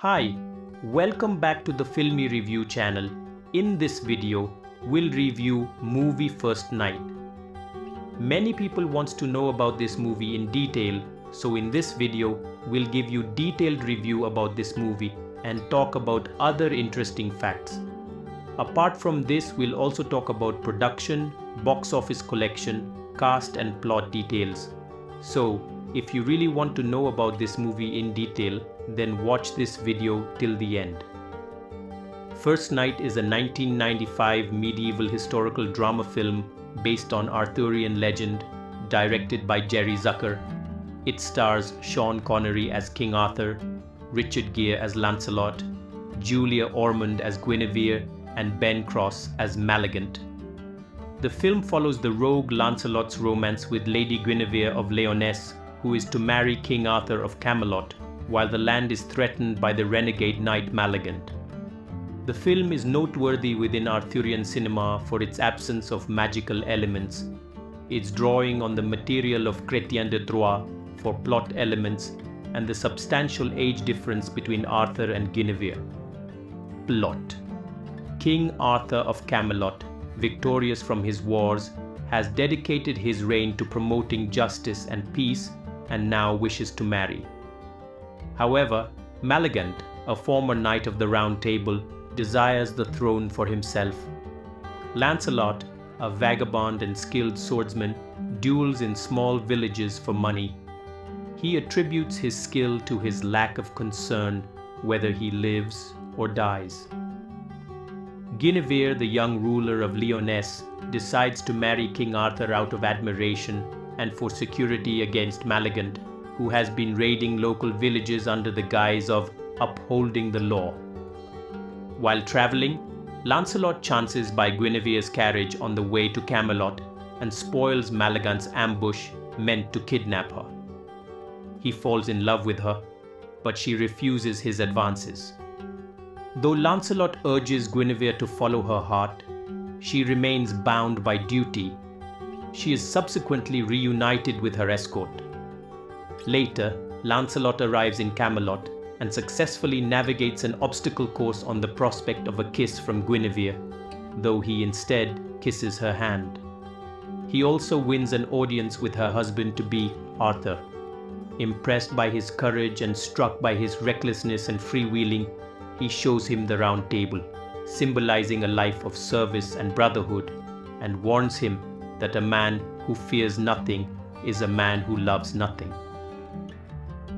Hi, welcome back to the Filmy Review channel. In this video, we'll review movie First Knight. Many people wants to know about this movie in detail, so in this video, we'll give you detailed review about this movie and talk about other interesting facts. Apart from this, we'll also talk about production, box office collection, cast and plot details. So, if you really want to know about this movie in detail, then watch this video till the end. First Knight is a 1995 medieval historical drama film based on Arthurian legend, directed by Jerry Zucker. It stars Sean Connery as King Arthur, Richard Gere as Lancelot, Julia Ormond as Guinevere, and Ben Cross as Malagant. The film follows the rogue Lancelot's romance with Lady Guinevere of Lyonesse, who is to marry King Arthur of Camelot, while the land is threatened by the renegade knight Malagant. The film is noteworthy within Arthurian cinema for its absence of magical elements, its drawing on the material of Chrétien de Troyes for plot elements, and the substantial age difference between Arthur and Guinevere. Plot. King Arthur of Camelot, victorious from his wars, has dedicated his reign to promoting justice and peace, and now wishes to marry. However, Malagant, a former knight of the Round Table, desires the throne for himself. Lancelot, a vagabond and skilled swordsman, duels in small villages for money. He attributes his skill to his lack of concern whether he lives or dies. Guinevere, the young ruler of Lyonesse, decides to marry King Arthur out of admiration and for security against Malagant, who has been raiding local villages under the guise of upholding the law. While traveling, Lancelot chances by Guinevere's carriage on the way to Camelot and spoils Malagant's ambush meant to kidnap her. He falls in love with her, but she refuses his advances. Though Lancelot urges Guinevere to follow her heart, she remains bound by duty. She is subsequently reunited with her escort. Later, Lancelot arrives in Camelot and successfully navigates an obstacle course on the prospect of a kiss from Guinevere, though he instead kisses her hand. He also wins an audience with her husband-to-be, Arthur. Impressed by his courage and struck by his recklessness and freewheeling, he shows him the Round Table, symbolizing a life of service and brotherhood, and warns him that a man who fears nothing is a man who loves nothing.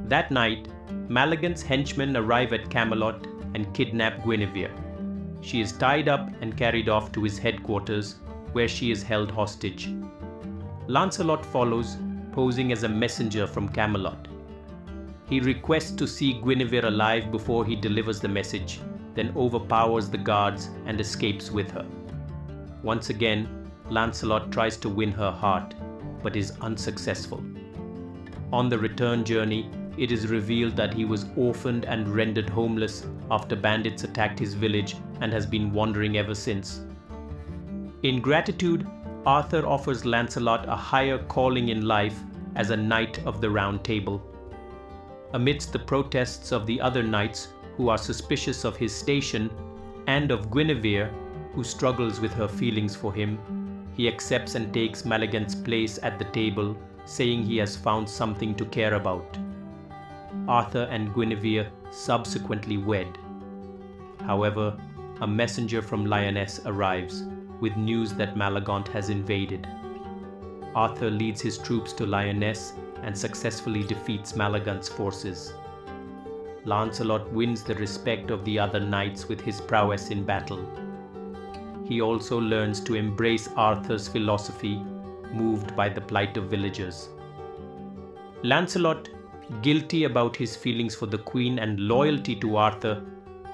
That night, Malagant's henchmen arrive at Camelot and kidnap Guinevere. She is tied up and carried off to his headquarters, where she is held hostage. Lancelot follows, posing as a messenger from Camelot. He requests to see Guinevere alive before he delivers the message, then overpowers the guards and escapes with her. Once again, Lancelot tries to win her heart, but is unsuccessful. On the return journey, it is revealed that he was orphaned and rendered homeless after bandits attacked his village and has been wandering ever since. In gratitude, Arthur offers Lancelot a higher calling in life as a knight of the Round Table. Amidst the protests of the other knights, who are suspicious of his station, and of Guinevere, who struggles with her feelings for him, he accepts and takes Malagant's place at the table, saying he has found something to care about. Arthur and Guinevere subsequently wed. However, a messenger from Lyonesse arrives, with news that Malagant has invaded. Arthur leads his troops to Lyonesse and successfully defeats Malagant's forces. Lancelot wins the respect of the other knights with his prowess in battle. He also learns to embrace Arthur's philosophy, moved by the plight of villagers. Lancelot, guilty about his feelings for the queen and loyalty to Arthur,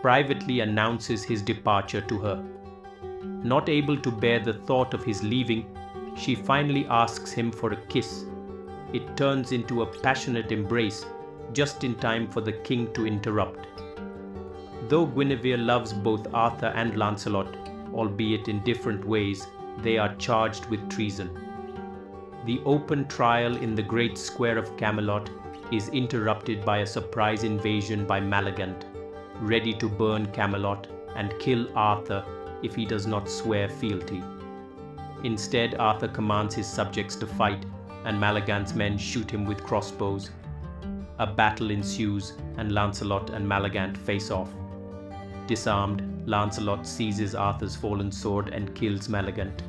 privately announces his departure to her. Not able to bear the thought of his leaving, she finally asks him for a kiss. It turns into a passionate embrace, just in time for the king to interrupt. Though Guinevere loves both Arthur and Lancelot, albeit in different ways, they are charged with treason. The open trial in the great square of Camelot is interrupted by a surprise invasion by Malagant, ready to burn Camelot and kill Arthur if he does not swear fealty. Instead, Arthur commands his subjects to fight, and Malagant's men shoot him with crossbows. A battle ensues, and Lancelot and Malagant face off. Disarmed, Lancelot seizes Arthur's fallen sword and kills Malagant,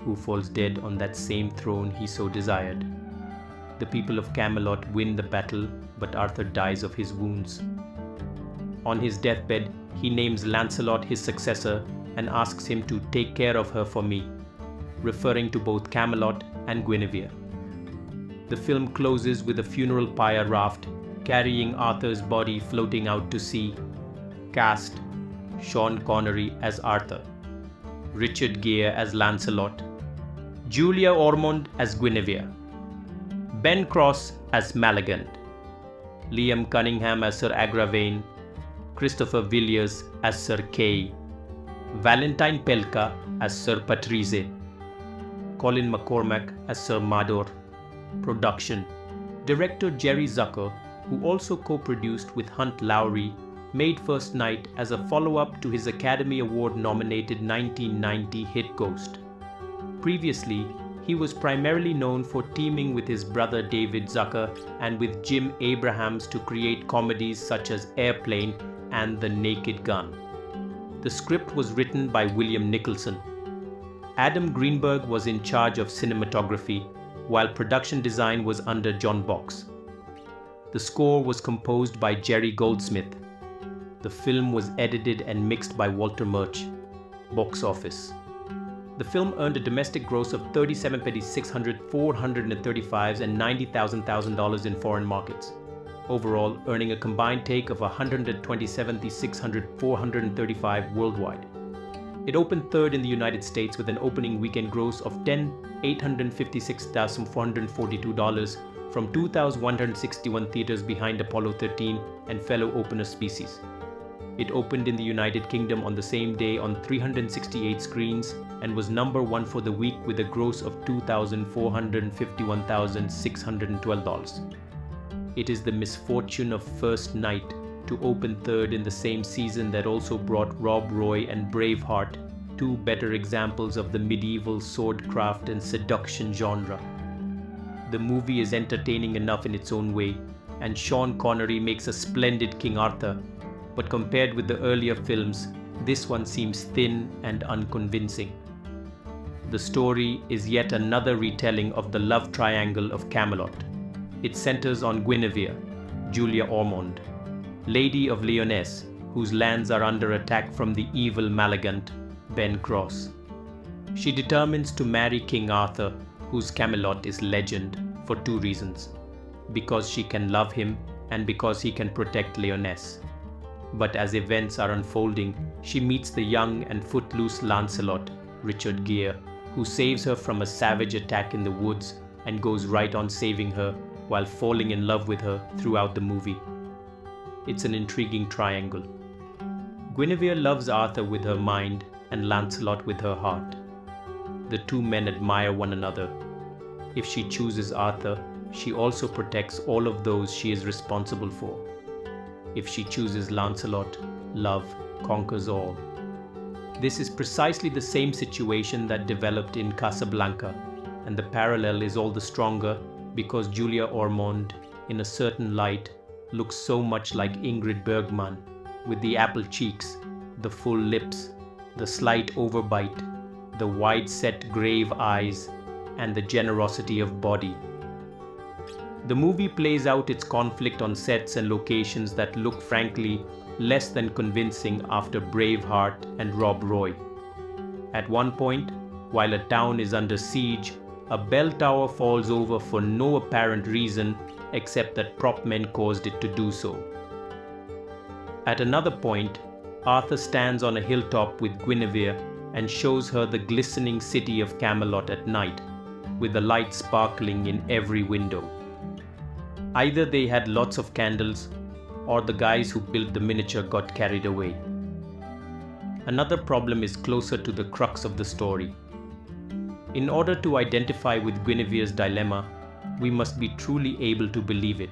who falls dead on that same throne he so desired. The people of Camelot win the battle, but Arthur dies of his wounds. On his deathbed, he names Lancelot his successor and asks him to take care of her for me, referring to both Camelot and Guinevere. The film closes with a funeral pyre raft carrying Arthur's body floating out to sea. Cast: Sean Connery as Arthur, Richard Gere as Lancelot, Julia Ormond as Guinevere, Ben Cross as Malagant, Liam Cunningham as Sir Agravain, Christopher Villiers as Sir Kay, Valentine Pelka as Sir Patrice, Colin McCormack as Sir Mador. Production: Director Jerry Zucker, who also co-produced with Hunt Lowry, made First Knight as a follow-up to his Academy Award-nominated 1990 hit Ghost. Previously, he was primarily known for teaming with his brother David Zucker and with Jim Abrahams to create comedies such as Airplane and The Naked Gun. The script was written by William Nicholson. Adam Greenberg was in charge of cinematography, while production design was under John Box. The score was composed by Jerry Goldsmith. The film was edited and mixed by Walter Murch. Box office: the film earned a domestic gross of $37,600, $435,000 and $90,000 in foreign markets, overall earning a combined take of $127,600, $435,000 worldwide. It opened third in the United States with an opening weekend gross of $10,856,442 from 2,161 theaters behind Apollo 13 and fellow opener Species. It opened in the United Kingdom on the same day on 368 screens and was number one for the week with a gross of $2,451,612. It is the misfortune of First Knight to open third in the same season that also brought Rob Roy and Braveheart, two better examples of the medieval swordcraft and seduction genre. The movie is entertaining enough in its own way, and Sean Connery makes a splendid King Arthur, but compared with the earlier films, this one seems thin and unconvincing. The story is yet another retelling of the love triangle of Camelot. It centers on Guinevere, Julia Ormond, Lady of Lyonesse, whose lands are under attack from the evil Malagant, Ben Cross. She determines to marry King Arthur, whose Camelot is legend, for two reasons: because she can love him and because he can protect Lyonesse. But as events are unfolding, she meets the young and footloose Lancelot, Richard Gere, who saves her from a savage attack in the woods and goes right on saving her while falling in love with her throughout the movie. It's an intriguing triangle. Guinevere loves Arthur with her mind and Lancelot with her heart. The two men admire one another. If she chooses Arthur, she also protects all of those she is responsible for. If she chooses Lancelot, love conquers all. This is precisely the same situation that developed in Casablanca, and the parallel is all the stronger because Julia Ormond, in a certain light, looks so much like Ingrid Bergman, with the apple cheeks, the full lips, the slight overbite, the wide-set grave eyes, and the generosity of body. The movie plays out its conflict on sets and locations that look, frankly, less than convincing after Braveheart and Rob Roy. At one point, while a town is under siege, a bell tower falls over for no apparent reason except that prop men caused it to do so. At another point, Arthur stands on a hilltop with Guinevere and shows her the glistening city of Camelot at night, with the light sparkling in every window. Either they had lots of candles, or the guys who built the miniature got carried away. Another problem is closer to the crux of the story. In order to identify with Guinevere's dilemma, we must be truly able to believe it.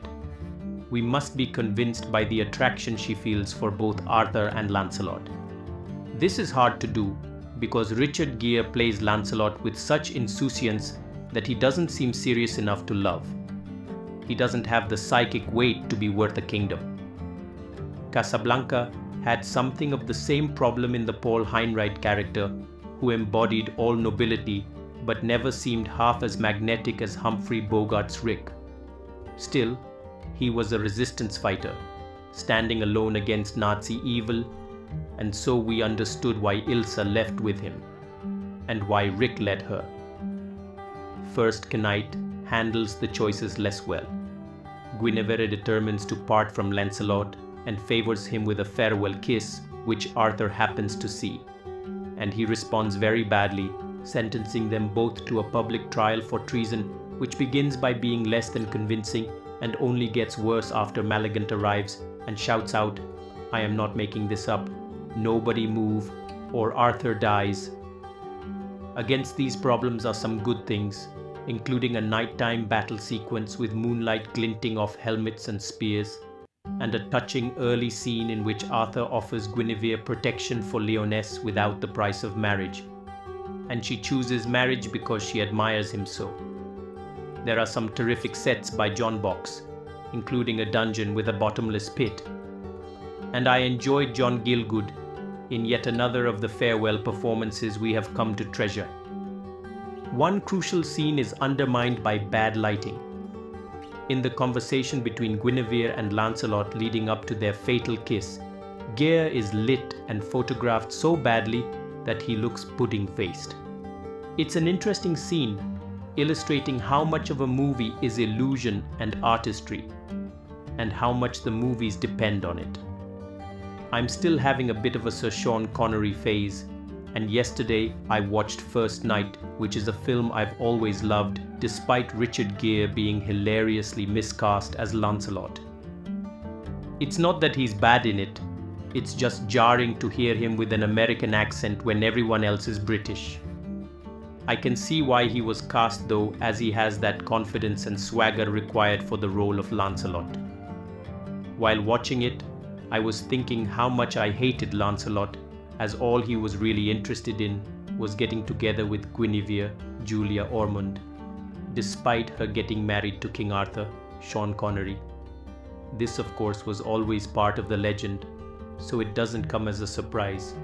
we must be convinced by the attraction she feels for both Arthur and Lancelot. This is hard to do because Richard Gere plays Lancelot with such insouciance that he doesn't seem serious enough to love. He doesn't have the psychic weight to be worth a kingdom. Casablanca had something of the same problem in the Paul Henreid character, who embodied all nobility but never seemed half as magnetic as Humphrey Bogart's Rick. Still, he was a resistance fighter, standing alone against Nazi evil, and so we understood why Ilsa left with him, and why Rick led her. First Knight handles the choices less well. Guinevere determines to part from Lancelot and favors him with a farewell kiss, which Arthur happens to see, and he responds very badly, sentencing them both to a public trial for treason, which begins by being less than convincing and only gets worse after Malagant arrives and shouts out, "I am not making this up, nobody move, or Arthur dies." Against these problems are some good things, including a nighttime battle sequence with moonlight glinting off helmets and spears, and a touching early scene in which Arthur offers Guinevere protection for Lyonesse without the price of marriage, and she chooses marriage because she admires him so. There are some terrific sets by John Box, including a dungeon with a bottomless pit. And I enjoyed John Gielgud in yet another of the farewell performances we have come to treasure. One crucial scene is undermined by bad lighting. In the conversation between Guinevere and Lancelot leading up to their fatal kiss, Gere is lit and photographed so badly that he looks pudding-faced. It's an interesting scene, illustrating how much of a movie is illusion and artistry, and how much the movies depend on it. I'm still having a bit of a Sir Sean Connery phase, and yesterday I watched First Knight, which is a film I've always loved, despite Richard Gere being hilariously miscast as Lancelot. It's not that he's bad in it, it's just jarring to hear him with an American accent when everyone else is British. I can see why he was cast though, as he has that confidence and swagger required for the role of Lancelot. While watching it, I was thinking how much I hated Lancelot, as all he was really interested in was getting together with Guinevere, Julia Ormond, despite her getting married to King Arthur, Sean Connery. This, of course, was always part of the legend, so it doesn't come as a surprise,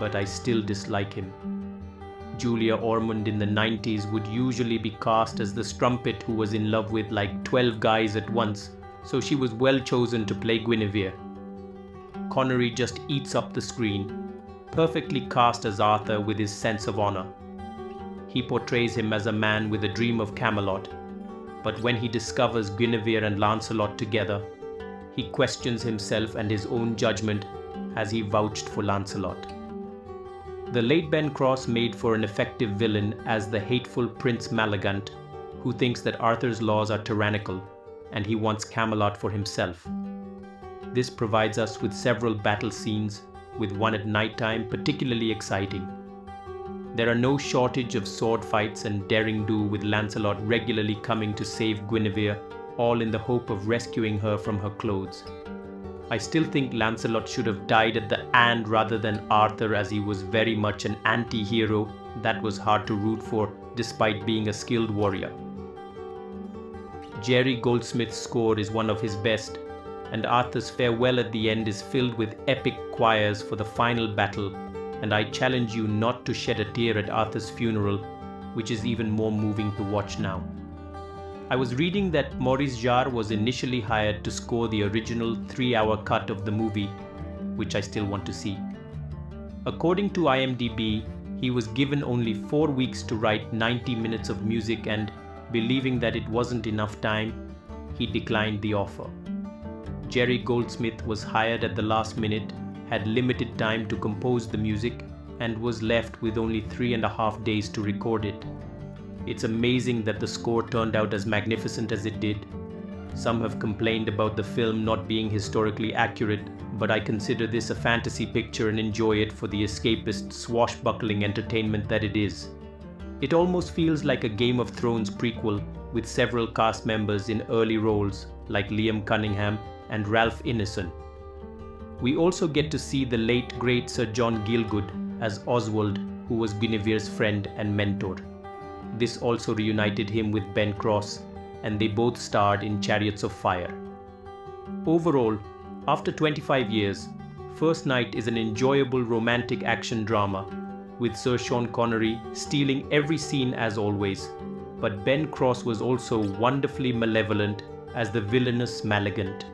but I still dislike him. Julia Ormond in the 90s would usually be cast as the strumpet who was in love with like 12 guys at once, so she was well chosen to play Guinevere. Connery just eats up the screen, perfectly cast as Arthur with his sense of honor. He portrays him as a man with a dream of Camelot, but when he discovers Guinevere and Lancelot together, he questions himself and his own judgment as he vouched for Lancelot. The late Ben Cross made for an effective villain as the hateful Prince Malagant, who thinks that Arthur's laws are tyrannical and he wants Camelot for himself. This provides us with several battle scenes, with one at nighttime particularly exciting. There are no shortage of sword fights and daring do, with Lancelot regularly coming to save Guinevere, all in the hope of rescuing her from her clothes. I still think Lancelot should have died at the end rather than Arthur, as he was very much an anti-hero that was hard to root for despite being a skilled warrior. Jerry Goldsmith's score is one of his best, and Arthur's farewell at the end is filled with epic choirs for the final battle, and I challenge you not to shed a tear at Arthur's funeral, which is even more moving to watch now. I was reading that Maurice Jarre was initially hired to score the original 3-hour cut of the movie, which I still want to see. According to IMDb, he was given only 4 weeks to write 90 minutes of music, and, believing that it wasn't enough time, he declined the offer. Jerry Goldsmith was hired at the last minute, had limited time to compose the music, and was left with only 3.5 days to record it. It's amazing that the score turned out as magnificent as it did. Some have complained about the film not being historically accurate, but I consider this a fantasy picture and enjoy it for the escapist, swashbuckling entertainment that it is. It almost feels like a Game of Thrones prequel, with several cast members in early roles like Liam Cunningham and Ralph Ineson. We also get to see the late great Sir John Gielgud as Oswald, who was Guinevere's friend and mentor. This also reunited him with Ben Cross, and they both starred in Chariots of Fire. Overall, after 25 years, First Knight is an enjoyable romantic action drama, with Sir Sean Connery stealing every scene as always, but Ben Cross was also wonderfully malevolent as the villainous Malagant.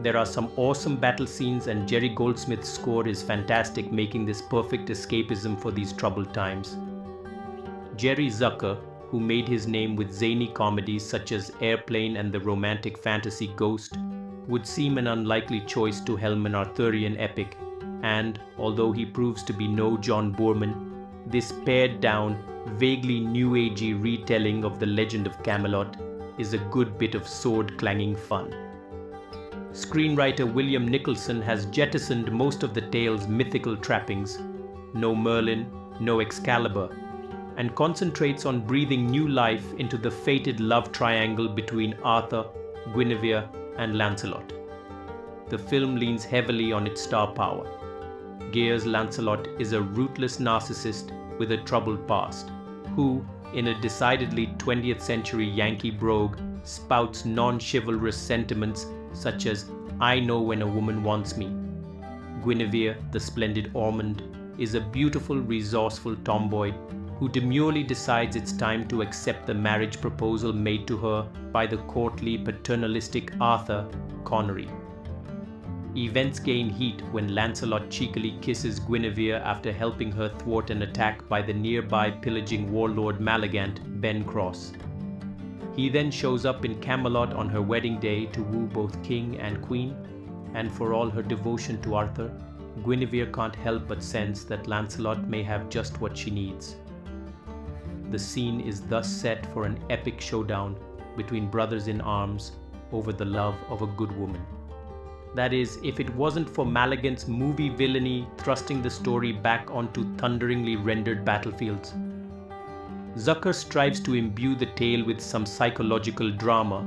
There are some awesome battle scenes, and Jerry Goldsmith's score is fantastic, making this perfect escapism for these troubled times. Jerry Zucker, who made his name with zany comedies such as Airplane and the romantic fantasy Ghost, would seem an unlikely choice to helm an Arthurian epic, and, although he proves to be no John Boorman, this pared-down, vaguely new-agey retelling of the Legend of Camelot is a good bit of sword-clanging fun. Screenwriter William Nicholson has jettisoned most of the tale's mythical trappings, no Merlin, no Excalibur, and concentrates on breathing new life into the fated love triangle between Arthur, Guinevere, and Lancelot. The film leans heavily on its star power. Gere's Lancelot is a ruthless narcissist with a troubled past, who, in a decidedly 20th century Yankee brogue, spouts non-chivalrous sentiments such as "I know when a woman wants me." Guinevere, the splendid Ormond, is a beautiful, resourceful tomboy who demurely decides it's time to accept the marriage proposal made to her by the courtly, paternalistic Arthur Connery. Events gain heat when Lancelot cheekily kisses Guinevere after helping her thwart an attack by the nearby pillaging warlord Malagant, Ben Cross. He then shows up in Camelot on her wedding day to woo both king and queen, and for all her devotion to Arthur, Guinevere can't help but sense that Lancelot may have just what she needs. The scene is thus set for an epic showdown between brothers in arms over the love of a good woman. That is, if it wasn't for Malagant's movie villainy thrusting the story back onto thunderingly rendered battlefields. Zucker strives to imbue the tale with some psychological drama,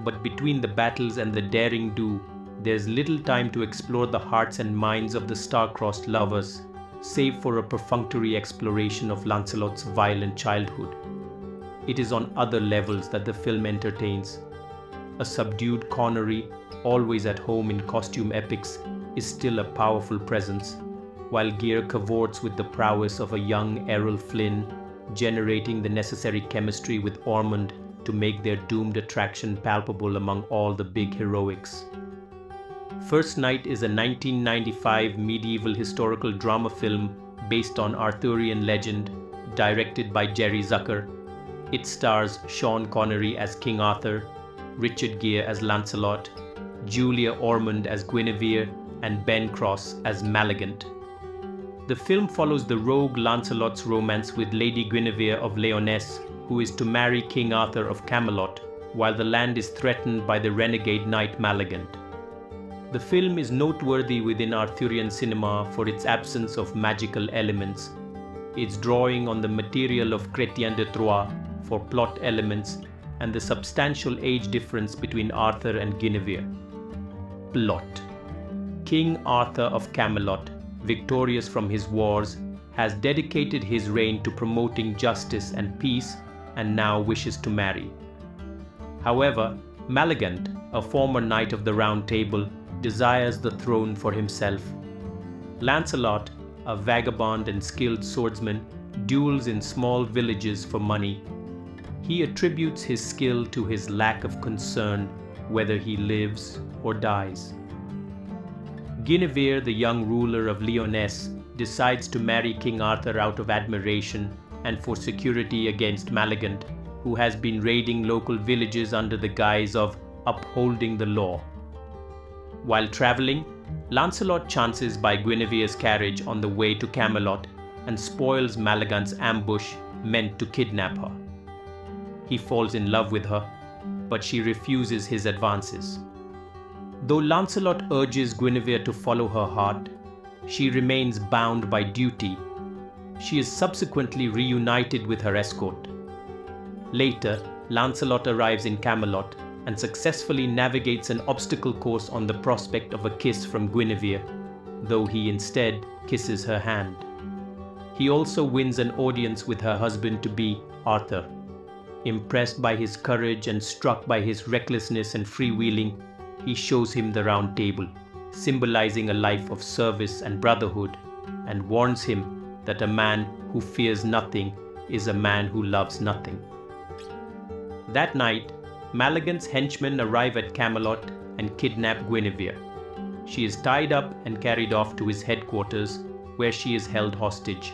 but between the battles and the daring do, there's little time to explore the hearts and minds of the star-crossed lovers, save for a perfunctory exploration of Lancelot's violent childhood. It is on other levels that the film entertains. A subdued Connery, always at home in costume epics, is still a powerful presence, while Gere cavorts with the prowess of a young Errol Flynn, generating the necessary chemistry with Ormond to make their doomed attraction palpable among all the big heroics. First Knight is a 1995 medieval historical drama film based on Arthurian legend, directed by Jerry Zucker. It stars Sean Connery as King Arthur, Richard Gere as Lancelot, Julia Ormond as Guinevere, and Ben Cross as Malagant. The film follows the rogue Lancelot's romance with Lady Guinevere of Leonesse, who is to marry King Arthur of Camelot, while the land is threatened by the renegade knight Malagant. The film is noteworthy within Arthurian cinema for its absence of magical elements, its drawing on the material of Chrétien de Troyes for plot elements, and the substantial age difference between Arthur and Guinevere. Plot. King Arthur of Camelot, victorious from his wars, has dedicated his reign to promoting justice and peace, and now wishes to marry. However, Malagant, a former knight of the Round Table, desires the throne for himself. Lancelot, a vagabond and skilled swordsman, duels in small villages for money. He attributes his skill to his lack of concern whether he lives or dies. Guinevere, the young ruler of Lyonesse, decides to marry King Arthur out of admiration and for security against Malagant, who has been raiding local villages under the guise of upholding the law. While traveling, Lancelot chances by Guinevere's carriage on the way to Camelot and spoils Malagant's ambush meant to kidnap her. He falls in love with her, but she refuses his advances. Though Lancelot urges Guinevere to follow her heart, she remains bound by duty. She is subsequently reunited with her escort. Later, Lancelot arrives in Camelot and successfully navigates an obstacle course on the prospect of a kiss from Guinevere, though he instead kisses her hand. He also wins an audience with her husband-to-be, Arthur. Impressed by his courage and struck by his recklessness and freewheeling, he shows him the round table, symbolizing a life of service and brotherhood, and warns him that a man who fears nothing is a man who loves nothing. That night, Malagant's henchmen arrive at Camelot and kidnap Guinevere. She is tied up and carried off to his headquarters, where she is held hostage.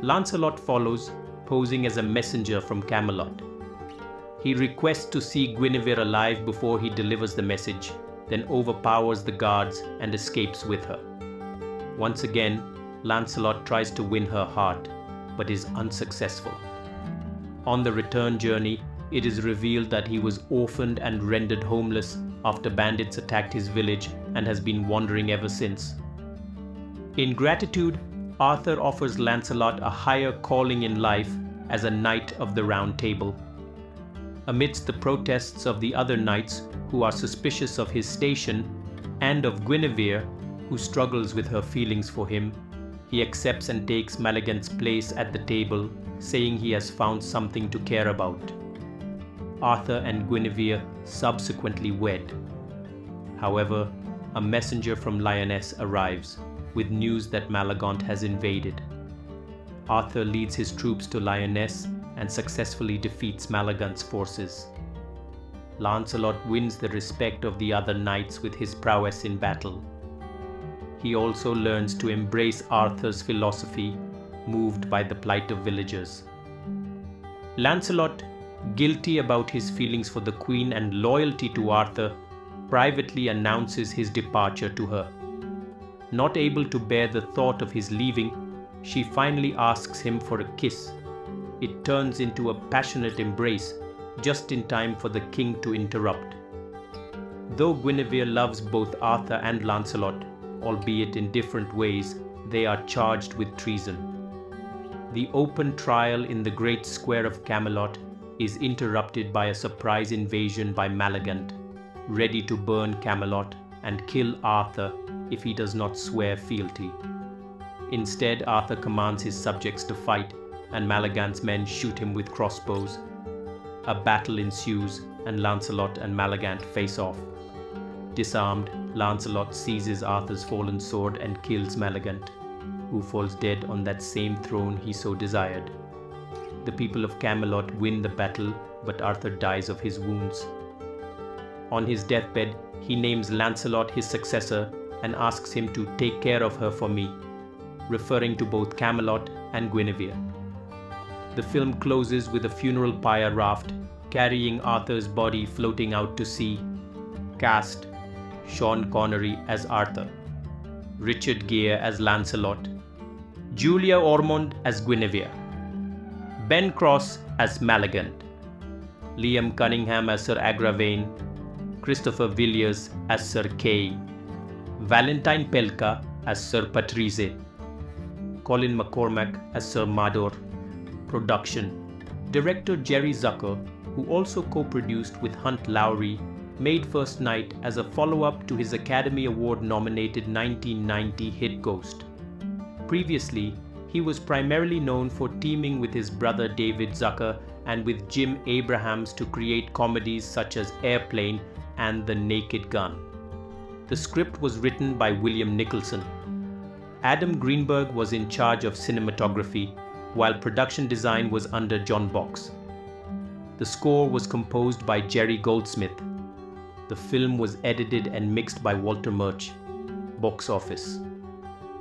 Lancelot follows, posing as a messenger from Camelot. He requests to see Guinevere alive before he delivers the message, then overpowers the guards and escapes with her. Once again, Lancelot tries to win her heart, but is unsuccessful. On the return journey, it is revealed that he was orphaned and rendered homeless after bandits attacked his village and has been wandering ever since. In gratitude, Arthur offers Lancelot a higher calling in life as a Knight of the Round Table. Amidst the protests of the other knights, who are suspicious of his station, and of Guinevere, who struggles with her feelings for him, he accepts and takes Malagant's place at the table, saying he has found something to care about. Arthur and Guinevere subsequently wed. However, a messenger from Lyonesse arrives, with news that Malagant has invaded. Arthur leads his troops to Lyonesse and successfully defeats Malagant's forces. Lancelot wins the respect of the other knights with his prowess in battle. He also learns to embrace Arthur's philosophy, moved by the plight of villagers. Lancelot, guilty about his feelings for the Queen and loyalty to Arthur, privately announces his departure to her. Not able to bear the thought of his leaving, she finally asks him for a kiss. It turns into a passionate embrace, just in time for the king to interrupt. Though Guinevere loves both Arthur and Lancelot, albeit in different ways, they are charged with treason. The open trial in the great square of Camelot is interrupted by a surprise invasion by Malagant, ready to burn Camelot and kill Arthur if he does not swear fealty. Instead, Arthur commands his subjects to fight, and Malagant's men shoot him with crossbows. A battle ensues, and Lancelot and Malagant face off. Disarmed, Lancelot seizes Arthur's fallen sword and kills Malagant, who falls dead on that same throne he so desired. The people of Camelot win the battle, but Arthur dies of his wounds. On his deathbed, he names Lancelot his successor and asks him to take care of her for me, referring to both Camelot and Guinevere. The film closes with a funeral pyre raft carrying Arthur's body floating out to sea. Cast: Sean Connery as Arthur, Richard Gere as Lancelot, Julia Ormond as Guinevere, Ben Cross as Malagant, Liam Cunningham as Sir Agravain, Christopher Villiers as Sir Kay, Valentine Pelka as Sir Patrice, Colin McCormack as Sir Mador. Production: director Jerry Zucker, who also co-produced with Hunt Lowry, made First Knight as a follow-up to his Academy Award-nominated 1990 hit Ghost. Previously, he was primarily known for teaming with his brother David Zucker and with Jim Abrahams to create comedies such as Airplane and The Naked Gun. The script was written by William Nicholson. Adam Greenberg was in charge of cinematography, while production design was under John Box. The score was composed by Jerry Goldsmith. The film was edited and mixed by Walter Murch. Box office.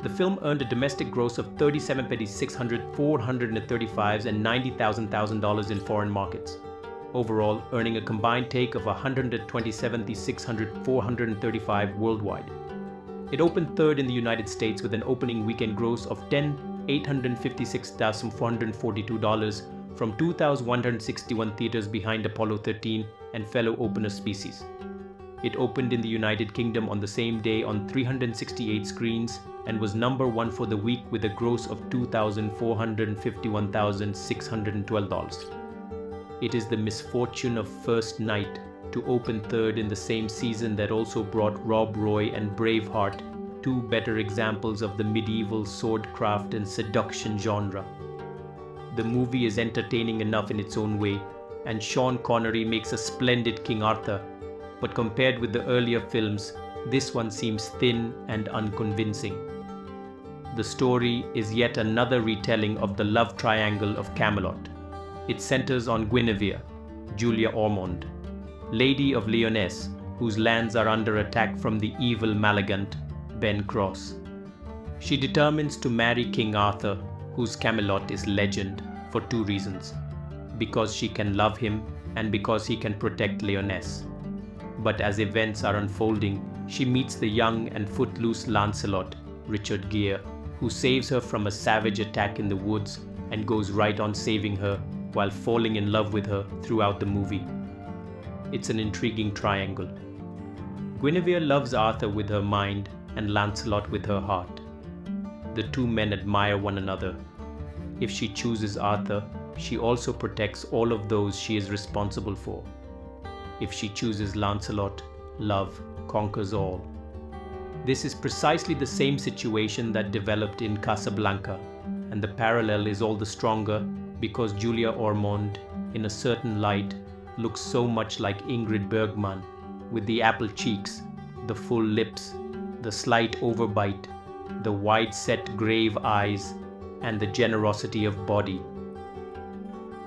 The film earned a domestic gross of $37,600, $435,000 and $90,000 in foreign markets, overall earning a combined take of $127,600, $435,000 worldwide. It opened third in the United States with an opening weekend gross of $856,442 from 2,161 theaters behind Apollo 13 and fellow opener Species. It opened in the United Kingdom on the same day on 368 screens and was number one for the week with a gross of $2,451,612. it is the misfortune of First Knight to open third in the same season that also brought Rob Roy and Braveheart, two better examples of the medieval swordcraft and seduction genre. The movie is entertaining enough in its own way, and Sean Connery makes a splendid King Arthur, but compared with the earlier films, this one seems thin and unconvincing. The story is yet another retelling of the love triangle of Camelot. It centers on Guinevere, Julia Ormond, Lady of Lyonesse, whose lands are under attack from the evil Malagant, Ben Cross. She determines to marry King Arthur, whose Camelot is legend, for two reasons: because she can love him and because he can protect Lyonesse. But as events are unfolding, she meets the young and footloose Lancelot, Richard Gere, who saves her from a savage attack in the woods and goes right on saving her while falling in love with her throughout the movie. It's an intriguing triangle. Guinevere loves Arthur with her mind and Lancelot with her heart. The two men admire one another. If she chooses Arthur, she also protects all of those she is responsible for. If she chooses Lancelot, love conquers all. This is precisely the same situation that developed in Casablanca, and the parallel is all the stronger because Julia Ormond, in a certain light, looks so much like Ingrid Bergman, with the apple cheeks, the full lips, the slight overbite, the wide-set grave eyes, and the generosity of body.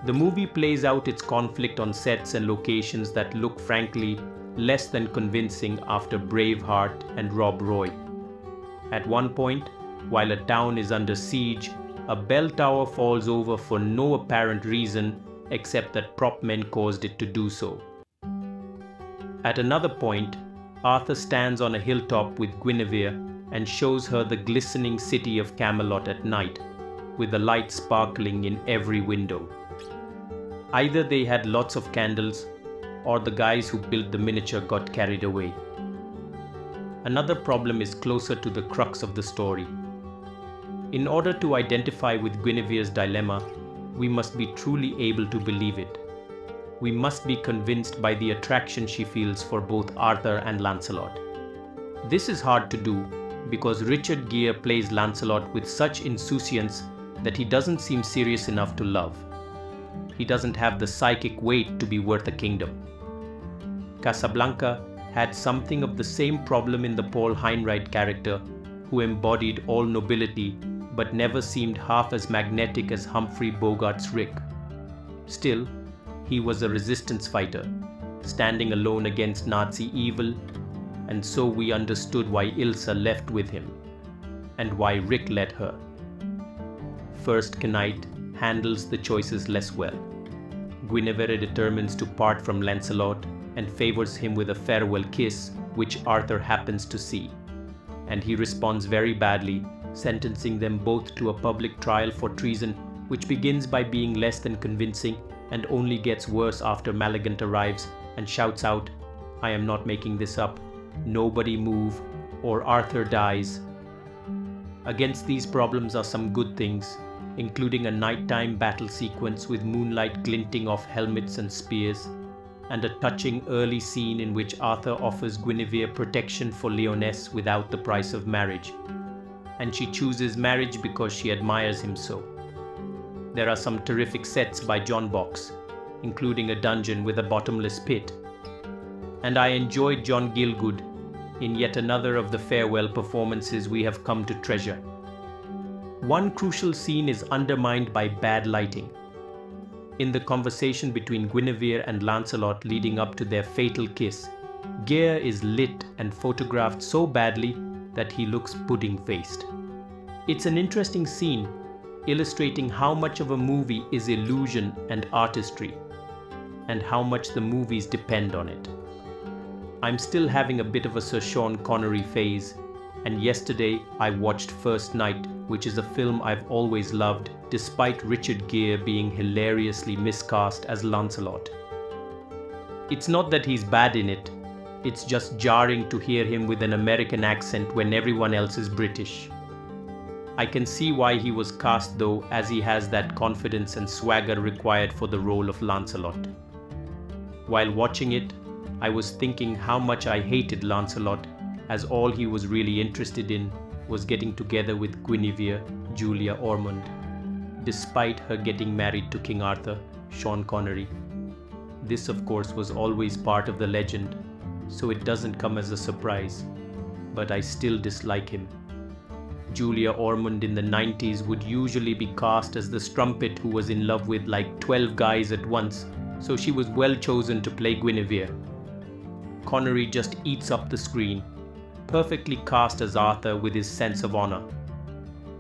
The movie plays out its conflict on sets and locations that look, frankly, less than convincing after Braveheart and Rob Roy. At one point, while a town is under siege, a bell tower falls over for no apparent reason except that prop men caused it to do so. At another point, Arthur stands on a hilltop with Guinevere and shows her the glistening city of Camelot at night, with the light sparkling in every window. Either they had lots of candles, or the guys who built the miniature got carried away. Another problem is closer to the crux of the story. In order to identify with Guinevere's dilemma, we must be truly able to believe it. We must be convinced by the attraction she feels for both Arthur and Lancelot. This is hard to do because Richard Gere plays Lancelot with such insouciance that he doesn't seem serious enough to love. He doesn't have the psychic weight to be worth a kingdom. Casablanca had something of the same problem in the Paul Henreid character, who embodied all nobility but never seemed half as magnetic as Humphrey Bogart's Rick. Still, he was a resistance fighter, standing alone against Nazi evil, and so we understood why Ilsa left with him, and why Rick let her. First Knight handles the choices less well. Guinevere determines to part from Lancelot and favors him with a farewell kiss, which Arthur happens to see, and he responds very badly, sentencing them both to a public trial for treason, which begins by being less than convincing and only gets worse after Malagant arrives and shouts out, "I am not making this up, nobody move, or Arthur dies." Against these problems are some good things, including a nighttime battle sequence with moonlight glinting off helmets and spears, and a touching early scene in which Arthur offers Guinevere protection for Lyonesse without the price of marriage, and she chooses marriage because she admires him so. There are some terrific sets by John Box, including a dungeon with a bottomless pit. And I enjoyed John Gielgud in yet another of the farewell performances we have come to treasure. One crucial scene is undermined by bad lighting. In the conversation between Guinevere and Lancelot leading up to their fatal kiss, Gere is lit and photographed so badly that he looks pudding-faced. It's an interesting scene, illustrating how much of a movie is illusion and artistry, and how much the movies depend on it. I'm still having a bit of a Sir Sean Connery phase, and yesterday I watched First Knight, which is a film I've always loved, despite Richard Gere being hilariously miscast as Lancelot. It's not that he's bad in it, it's just jarring to hear him with an American accent when everyone else is British. I can see why he was cast though, as he has that confidence and swagger required for the role of Lancelot. While watching it, I was thinking how much I hated Lancelot, as all he was really interested in was getting together with Guinevere, Julia Ormond, despite her getting married to King Arthur, Sean Connery. This of course was always part of the legend, so it doesn't come as a surprise, but I still dislike him. Julia Ormond in the 90s would usually be cast as the strumpet who was in love with like 12 guys at once, so she was well chosen to play Guinevere. Connery just eats up the screen, perfectly cast as Arthur with his sense of honor.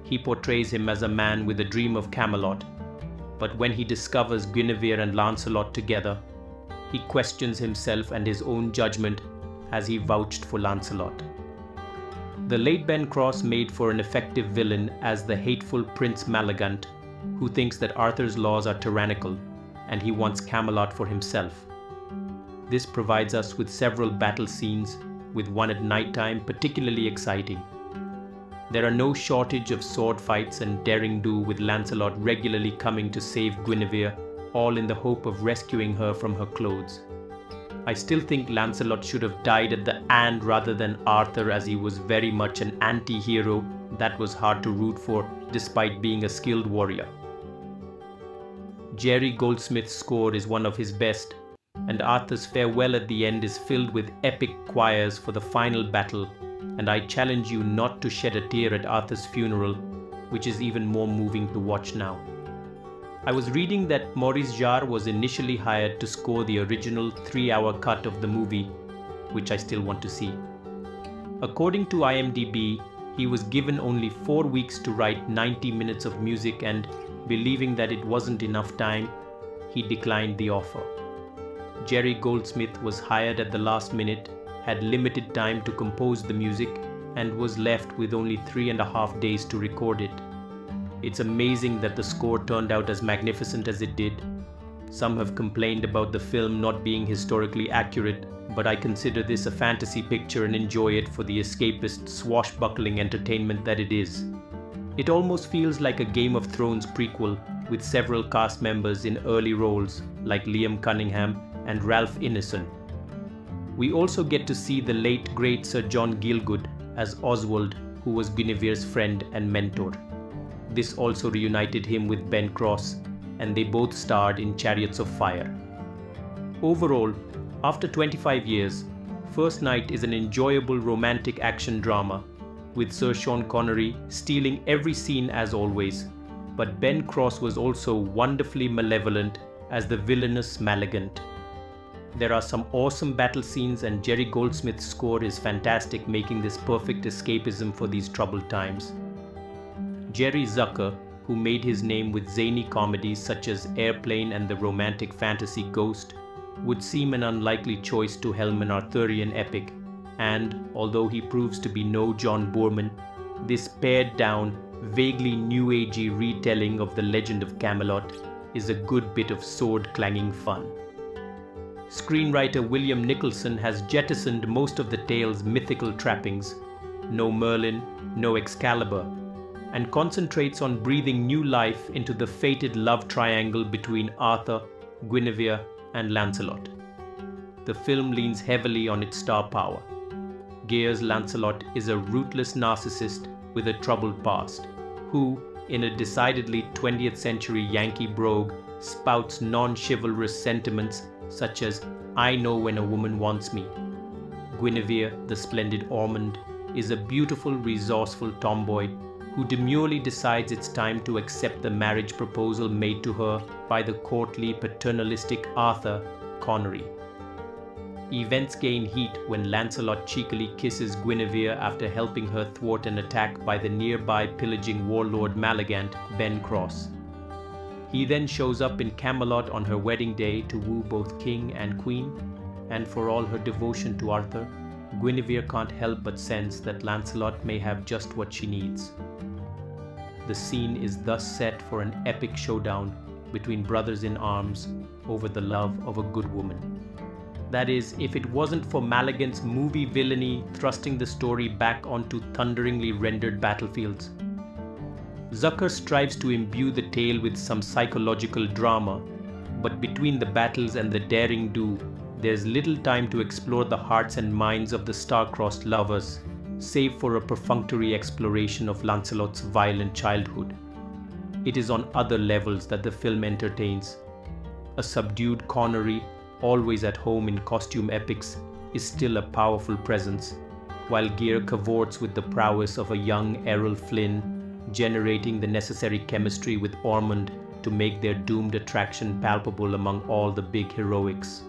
He portrays him as a man with a dream of Camelot, but when he discovers Guinevere and Lancelot together, he questions himself and his own judgment as he vouched for Lancelot. The late Ben Cross made for an effective villain as the hateful Prince Malagant, who thinks that Arthur's laws are tyrannical and he wants Camelot for himself. This provides us with several battle scenes, with one at nighttime particularly exciting. There are no shortage of sword fights and daring do, with Lancelot regularly coming to save Guinevere, all in the hope of rescuing her from her clothes. I still think Lancelot should have died at the end rather than Arthur, as he was very much an anti-hero that was hard to root for despite being a skilled warrior. Jerry Goldsmith's score is one of his best, and Arthur's farewell at the end is filled with epic choirs for the final battle, and I challenge you not to shed a tear at Arthur's funeral, which is even more moving to watch now. I was reading that Maurice Jarre was initially hired to score the original 3-hour cut of the movie, which I still want to see. According to IMDb, he was given only 4 weeks to write 90 minutes of music, and believing that it wasn't enough time, he declined the offer. Jerry Goldsmith was hired at the last minute, had limited time to compose the music, and was left with only 3.5 days to record it. It's amazing that the score turned out as magnificent as it did. Some have complained about the film not being historically accurate, but I consider this a fantasy picture and enjoy it for the escapist, swashbuckling entertainment that it is. It almost feels like a Game of Thrones prequel, with several cast members in early roles like Liam Cunningham and Ralph Ineson. We also get to see the late great Sir John Gielgud as Oswald, who was Guinevere's friend and mentor. This also reunited him with Ben Cross, and they both starred in Chariots of Fire. Overall, after 25 years, First Knight is an enjoyable romantic action drama, with Sir Sean Connery stealing every scene as always, but Ben Cross was also wonderfully malevolent as the villainous Malagant. There are some awesome battle scenes, and Jerry Goldsmith's score is fantastic, making this perfect escapism for these troubled times. Jerry Zucker, who made his name with zany comedies such as Airplane and the romantic fantasy Ghost, would seem an unlikely choice to helm an Arthurian epic, and, although he proves to be no John Boorman, this pared-down, vaguely new-agey retelling of the legend of Camelot is a good bit of sword-clanging fun. Screenwriter William Nicholson has jettisoned most of the tale's mythical trappings, no Merlin, no Excalibur, and concentrates on breathing new life into the fated love triangle between Arthur, Guinevere, and Lancelot. The film leans heavily on its star power. Gere's Lancelot is a ruthless narcissist with a troubled past, who, in a decidedly 20th century Yankee brogue, spouts non-chivalrous sentiments such as, "I know when a woman wants me." Guinevere, the splendid Ormond, is a beautiful, resourceful tomboy who demurely decides it's time to accept the marriage proposal made to her by the courtly, paternalistic Arthur Connery. Events gain heat when Lancelot cheekily kisses Guinevere after helping her thwart an attack by the nearby pillaging warlord Malagant, Ben Cross. He then shows up in Camelot on her wedding day to woo both king and queen, and for all her devotion to Arthur, Guinevere can't help but sense that Lancelot may have just what she needs. The scene is thus set for an epic showdown between brothers in arms over the love of a good woman. That is, if it wasn't for Malagant's movie villainy thrusting the story back onto thunderingly rendered battlefields. Zucker strives to imbue the tale with some psychological drama, but between the battles and the daring-do, there's little time to explore the hearts and minds of the star-crossed lovers, save for a perfunctory exploration of Lancelot's violent childhood. It is on other levels that the film entertains. A subdued Connery, always at home in costume epics, is still a powerful presence, while Gere cavorts with the prowess of a young Errol Flynn, generating the necessary chemistry with Ormond to make their doomed attraction palpable among all the big heroics.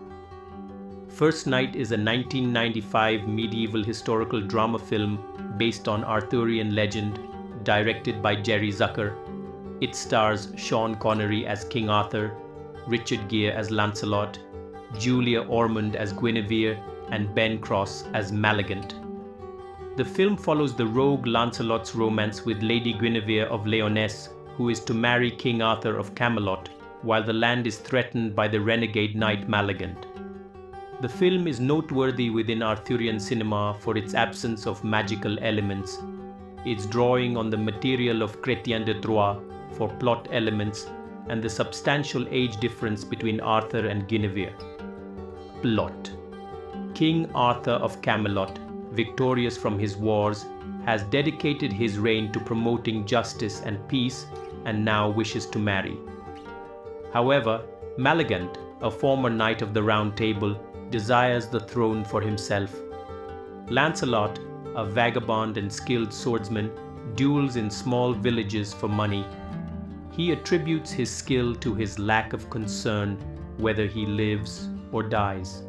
First Knight is a 1995 medieval historical drama film based on Arthurian legend, directed by Jerry Zucker. It stars Sean Connery as King Arthur, Richard Gere as Lancelot, Julia Ormond as Guinevere, and Ben Cross as Malagant. The film follows the rogue Lancelot's romance with Lady Guinevere of Lyonesse, who is to marry King Arthur of Camelot, while the land is threatened by the renegade knight Malagant. The film is noteworthy within Arthurian cinema for its absence of magical elements. Its drawing on the material of Chrétien de Troyes for plot elements and the substantial age difference between Arthur and Guinevere. Plot. King Arthur of Camelot, victorious from his wars, has dedicated his reign to promoting justice and peace and now wishes to marry. However, Malagant, a former knight of the Round Table, desires the throne for himself. Lancelot, a vagabond and skilled swordsman, duels in small villages for money. He attributes his skill to his lack of concern whether he lives or dies.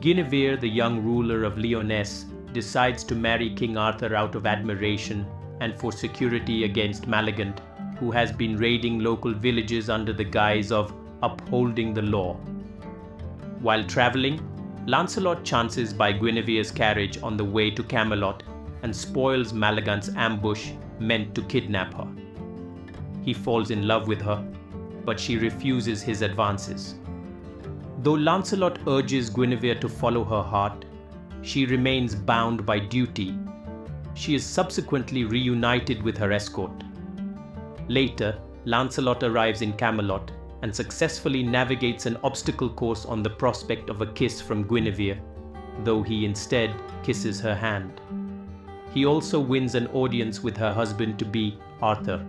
Guinevere, the young ruler of Lyonesse, decides to marry King Arthur out of admiration and for security against Malagant, who has been raiding local villages under the guise of upholding the law. While traveling, Lancelot chances by Guinevere's carriage on the way to Camelot and spoils Malagant's ambush meant to kidnap her. He falls in love with her, but she refuses his advances. Though Lancelot urges Guinevere to follow her heart, she remains bound by duty. She is subsequently reunited with her escort. Later, Lancelot arrives in Camelot and successfully navigates an obstacle course on the prospect of a kiss from Guinevere, though he instead kisses her hand. He also wins an audience with her husband-to-be, Arthur.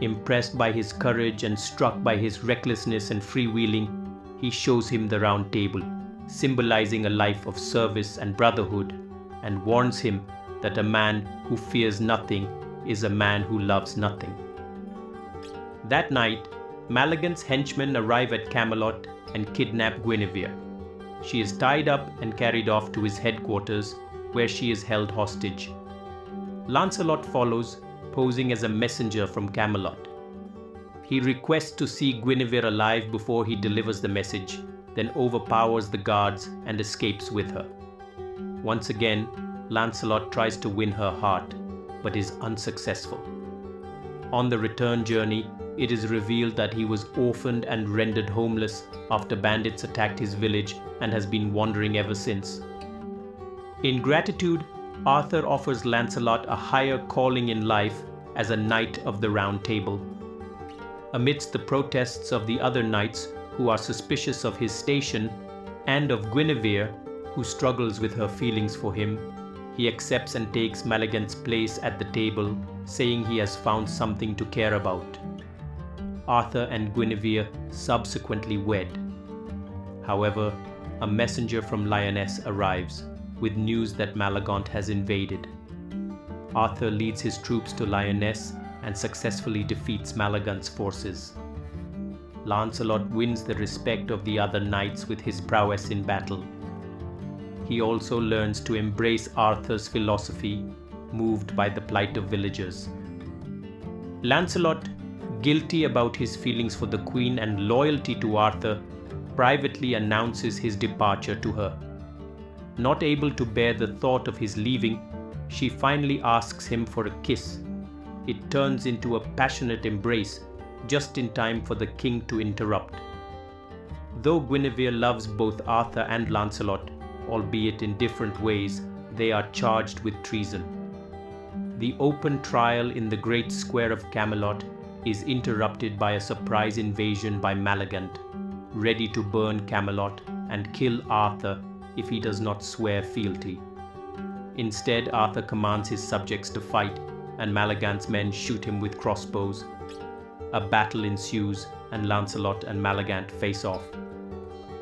Impressed by his courage and struck by his recklessness and freewheeling, he shows him the Round Table, symbolizing a life of service and brotherhood, and warns him that a man who fears nothing is a man who loves nothing. That night, Malagant's henchmen arrive at Camelot and kidnap Guinevere. She is tied up and carried off to his headquarters, where she is held hostage. Lancelot follows, posing as a messenger from Camelot. He requests to see Guinevere alive before he delivers the message, then overpowers the guards and escapes with her. Once again, Lancelot tries to win her heart, but is unsuccessful. On the return journey, it is revealed that he was orphaned and rendered homeless after bandits attacked his village and has been wandering ever since. In gratitude, Arthur offers Lancelot a higher calling in life as a knight of the Round Table. Amidst the protests of the other knights, who are suspicious of his station, and of Guinevere, who struggles with her feelings for him, he accepts and takes Malagant's place at the table, saying he has found something to care about. Arthur and Guinevere subsequently wed. However, a messenger from Lyonesse arrives, with news that Malagant has invaded. Arthur leads his troops to Lyonesse and successfully defeats Malagant's forces. Lancelot wins the respect of the other knights with his prowess in battle. He also learns to embrace Arthur's philosophy, moved by the plight of villagers. Lancelot, guilty about his feelings for the queen and loyalty to Arthur, privately announces his departure to her. Not able to bear the thought of his leaving, she finally asks him for a kiss. It turns into a passionate embrace, just in time for the king to interrupt. Though Guinevere loves both Arthur and Lancelot, albeit in different ways, they are charged with treason. the open trial in the great square of Camelot is interrupted by a surprise invasion by Malagant, ready to burn Camelot and kill Arthur if he does not swear fealty. Instead, Arthur commands his subjects to fight, and Malagant's men shoot him with crossbows. A battle ensues, and Lancelot and Malagant face off.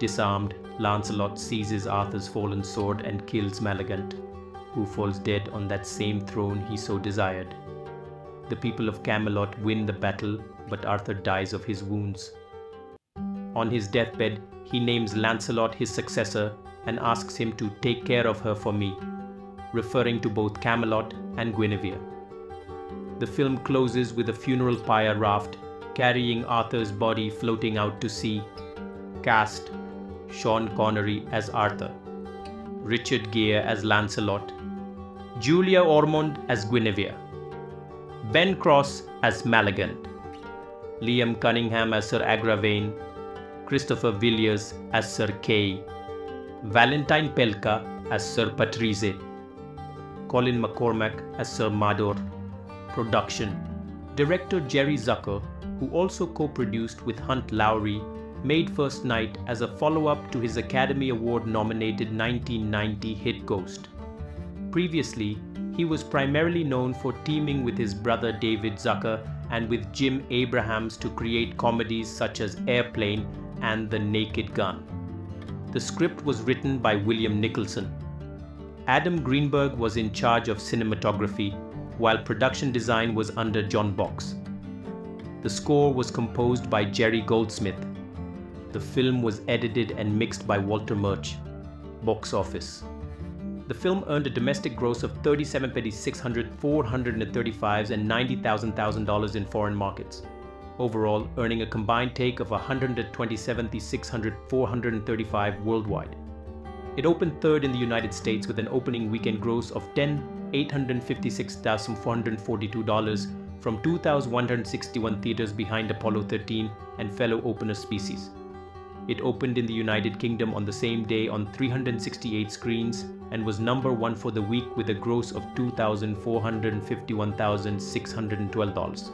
Disarmed, Lancelot seizes Arthur's fallen sword and kills Malagant, who falls dead on that same throne he so desired. The people of Camelot win the battle, but Arthur dies of his wounds. On his deathbed, he names Lancelot his successor and asks him to take care of her for me, referring to both Camelot and Guinevere. The film closes with a funeral pyre raft carrying Arthur's body floating out to sea. Cast: Sean Connery as Arthur, Richard Gere as Lancelot, Julia Ormond as Guinevere, Ben Cross as Malagant, Liam Cunningham as Sir Agravain, Christopher Villiers as Sir Kay, Valentine Pelka as Sir Patrice, Colin McCormack as Sir Mador. Production: Director Jerry Zucker, who also co-produced with Hunt Lowry, made First Knight as a follow-up to his Academy Award-nominated 1990 hit Ghost. Previously, he was primarily known for teaming with his brother David Zucker and with Jim Abrahams to create comedies such as Airplane and The Naked Gun. The script was written by William Nicholson. Adam Greenberg was in charge of cinematography, while production design was under John Box. The score was composed by Jerry Goldsmith. The film was edited and mixed by Walter Murch. Box office. The film earned a domestic gross of $37,600, $435,000 and $90,000 in foreign markets, overall earning a combined take of $127,600, $435,000 worldwide. It opened third in the United States with an opening weekend gross of $10,856,442 from 2,161 theaters behind Apollo 13 and fellow opener Species. It opened in the United Kingdom on the same day on 368 screens and was number one for the week with a gross of $2,451,612.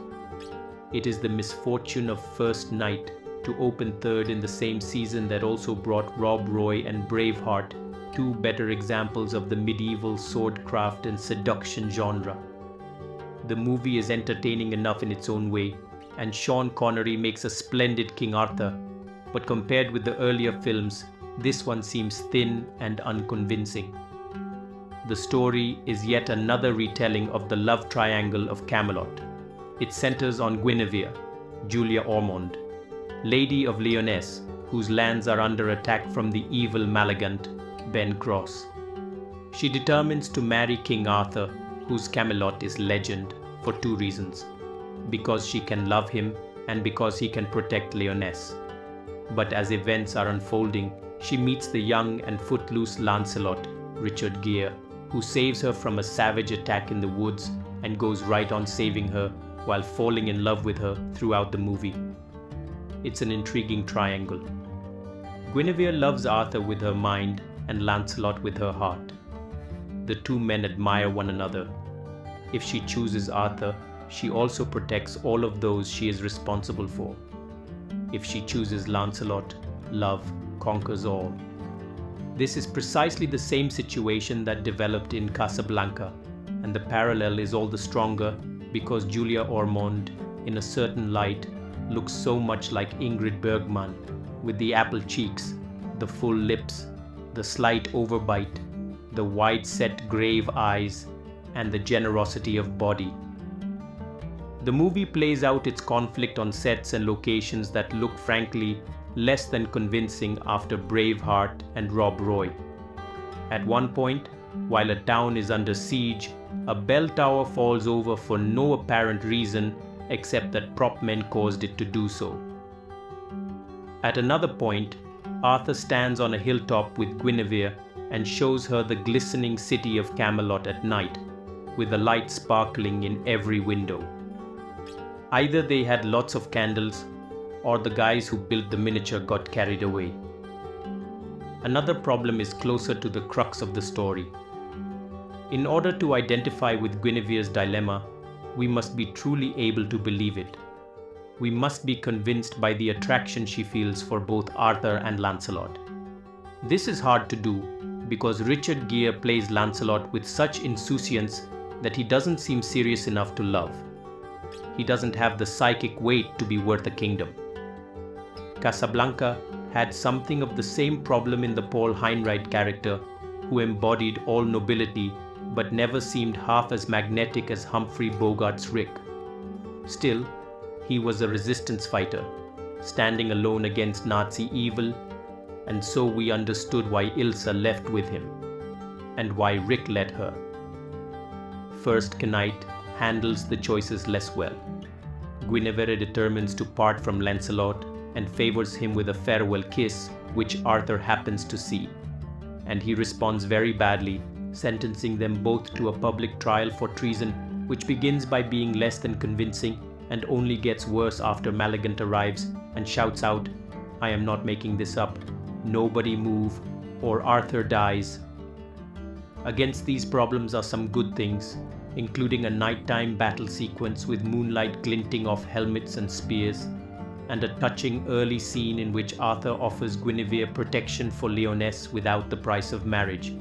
It is the misfortune of First Knight to open third in the same season that also brought Rob Roy and Braveheart, two better examples of the medieval swordcraft and seduction genre. The movie is entertaining enough in its own way, and Sean Connery makes a splendid King Arthur, but compared with the earlier films, this one seems thin and unconvincing. The story is yet another retelling of the love triangle of Camelot. It centers on Guinevere, Julia Ormond, Lady of Lyonesse, whose lands are under attack from the evil Malagant, Ben Cross. She determines to marry King Arthur, whose Camelot is legend, for two reasons: because she can love him and because he can protect Lyonesse. But as events are unfolding, she meets the young and footloose Lancelot, Richard Gere, who saves her from a savage attack in the woods and goes right on saving her while falling in love with her throughout the movie. It's an intriguing triangle. Guinevere loves Arthur with her mind and Lancelot with her heart. The two men admire one another. If she chooses Arthur, she also protects all of those she is responsible for. If she chooses Lancelot, love conquers all. This is precisely the same situation that developed in Casablanca, and the parallel is all the stronger because Julia Ormond, in a certain light, looks so much like Ingrid Bergman, with the apple cheeks, the full lips, the slight overbite, the wide-set grave eyes, and the generosity of body. The movie plays out its conflict on sets and locations that look, frankly, less than convincing after Braveheart and Rob Roy. At one point, while a town is under siege, a bell tower falls over for no apparent reason except that prop men caused it to do so. At another point, Arthur stands on a hilltop with Guinevere and shows her the glistening city of Camelot at night, with the light sparkling in every window. Either they had lots of candles, or the guys who built the miniature got carried away. Another problem is closer to the crux of the story. In order to identify with Guinevere's dilemma, we must be truly able to believe it. We must be convinced by the attraction she feels for both Arthur and Lancelot. This is hard to do because Richard Gere plays Lancelot with such insouciance that he doesn't seem serious enough to love. He doesn't have the psychic weight to be worth a kingdom. Casablanca had something of the same problem in the Paul Henreid character, who embodied all nobility but never seemed half as magnetic as Humphrey Bogart's Rick. Still, he was a resistance fighter, standing alone against Nazi evil, and so we understood why Ilsa left with him, and why Rick let her. First Knight handles the choices less well. Guinevere determines to part from Lancelot and favors him with a farewell kiss, which Arthur happens to see, and he responds very badly, sentencing them both to a public trial for treason, which begins by being less than convincing and only gets worse after Malagant arrives and shouts out, "I am not making this up, nobody move, or Arthur dies." Against these problems are some good things, including a nighttime battle sequence with moonlight glinting off helmets and spears, and a touching early scene in which Arthur offers Guinevere protection for Lyonesse without the price of marriage,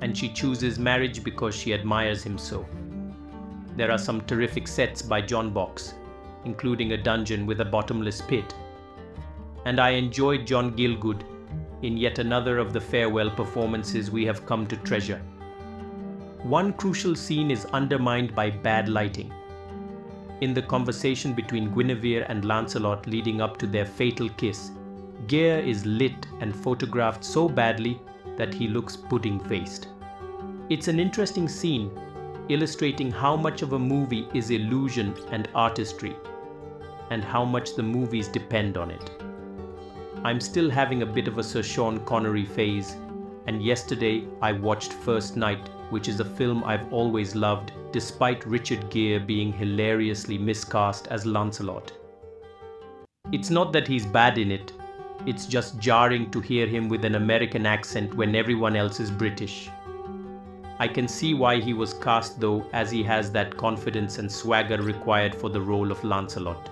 and she chooses marriage because she admires him so. There are some terrific sets by John Box, including a dungeon with a bottomless pit. And I enjoyed John Gielgud in yet another of the farewell performances we have come to treasure. One crucial scene is undermined by bad lighting. In the conversation between Guinevere and Lancelot leading up to their fatal kiss, Gere is lit and photographed so badly that he looks pudding-faced. It's an interesting scene, illustrating how much of a movie is illusion and artistry, and how much the movies depend on it. I'm still having a bit of a Sir Sean Connery phase, and yesterday I watched First Knight, which is a film I've always loved, despite Richard Gere being hilariously miscast as Lancelot. It's not that he's bad in it, it's just jarring to hear him with an American accent when everyone else is British. I can see why he was cast though, as he has that confidence and swagger required for the role of Lancelot.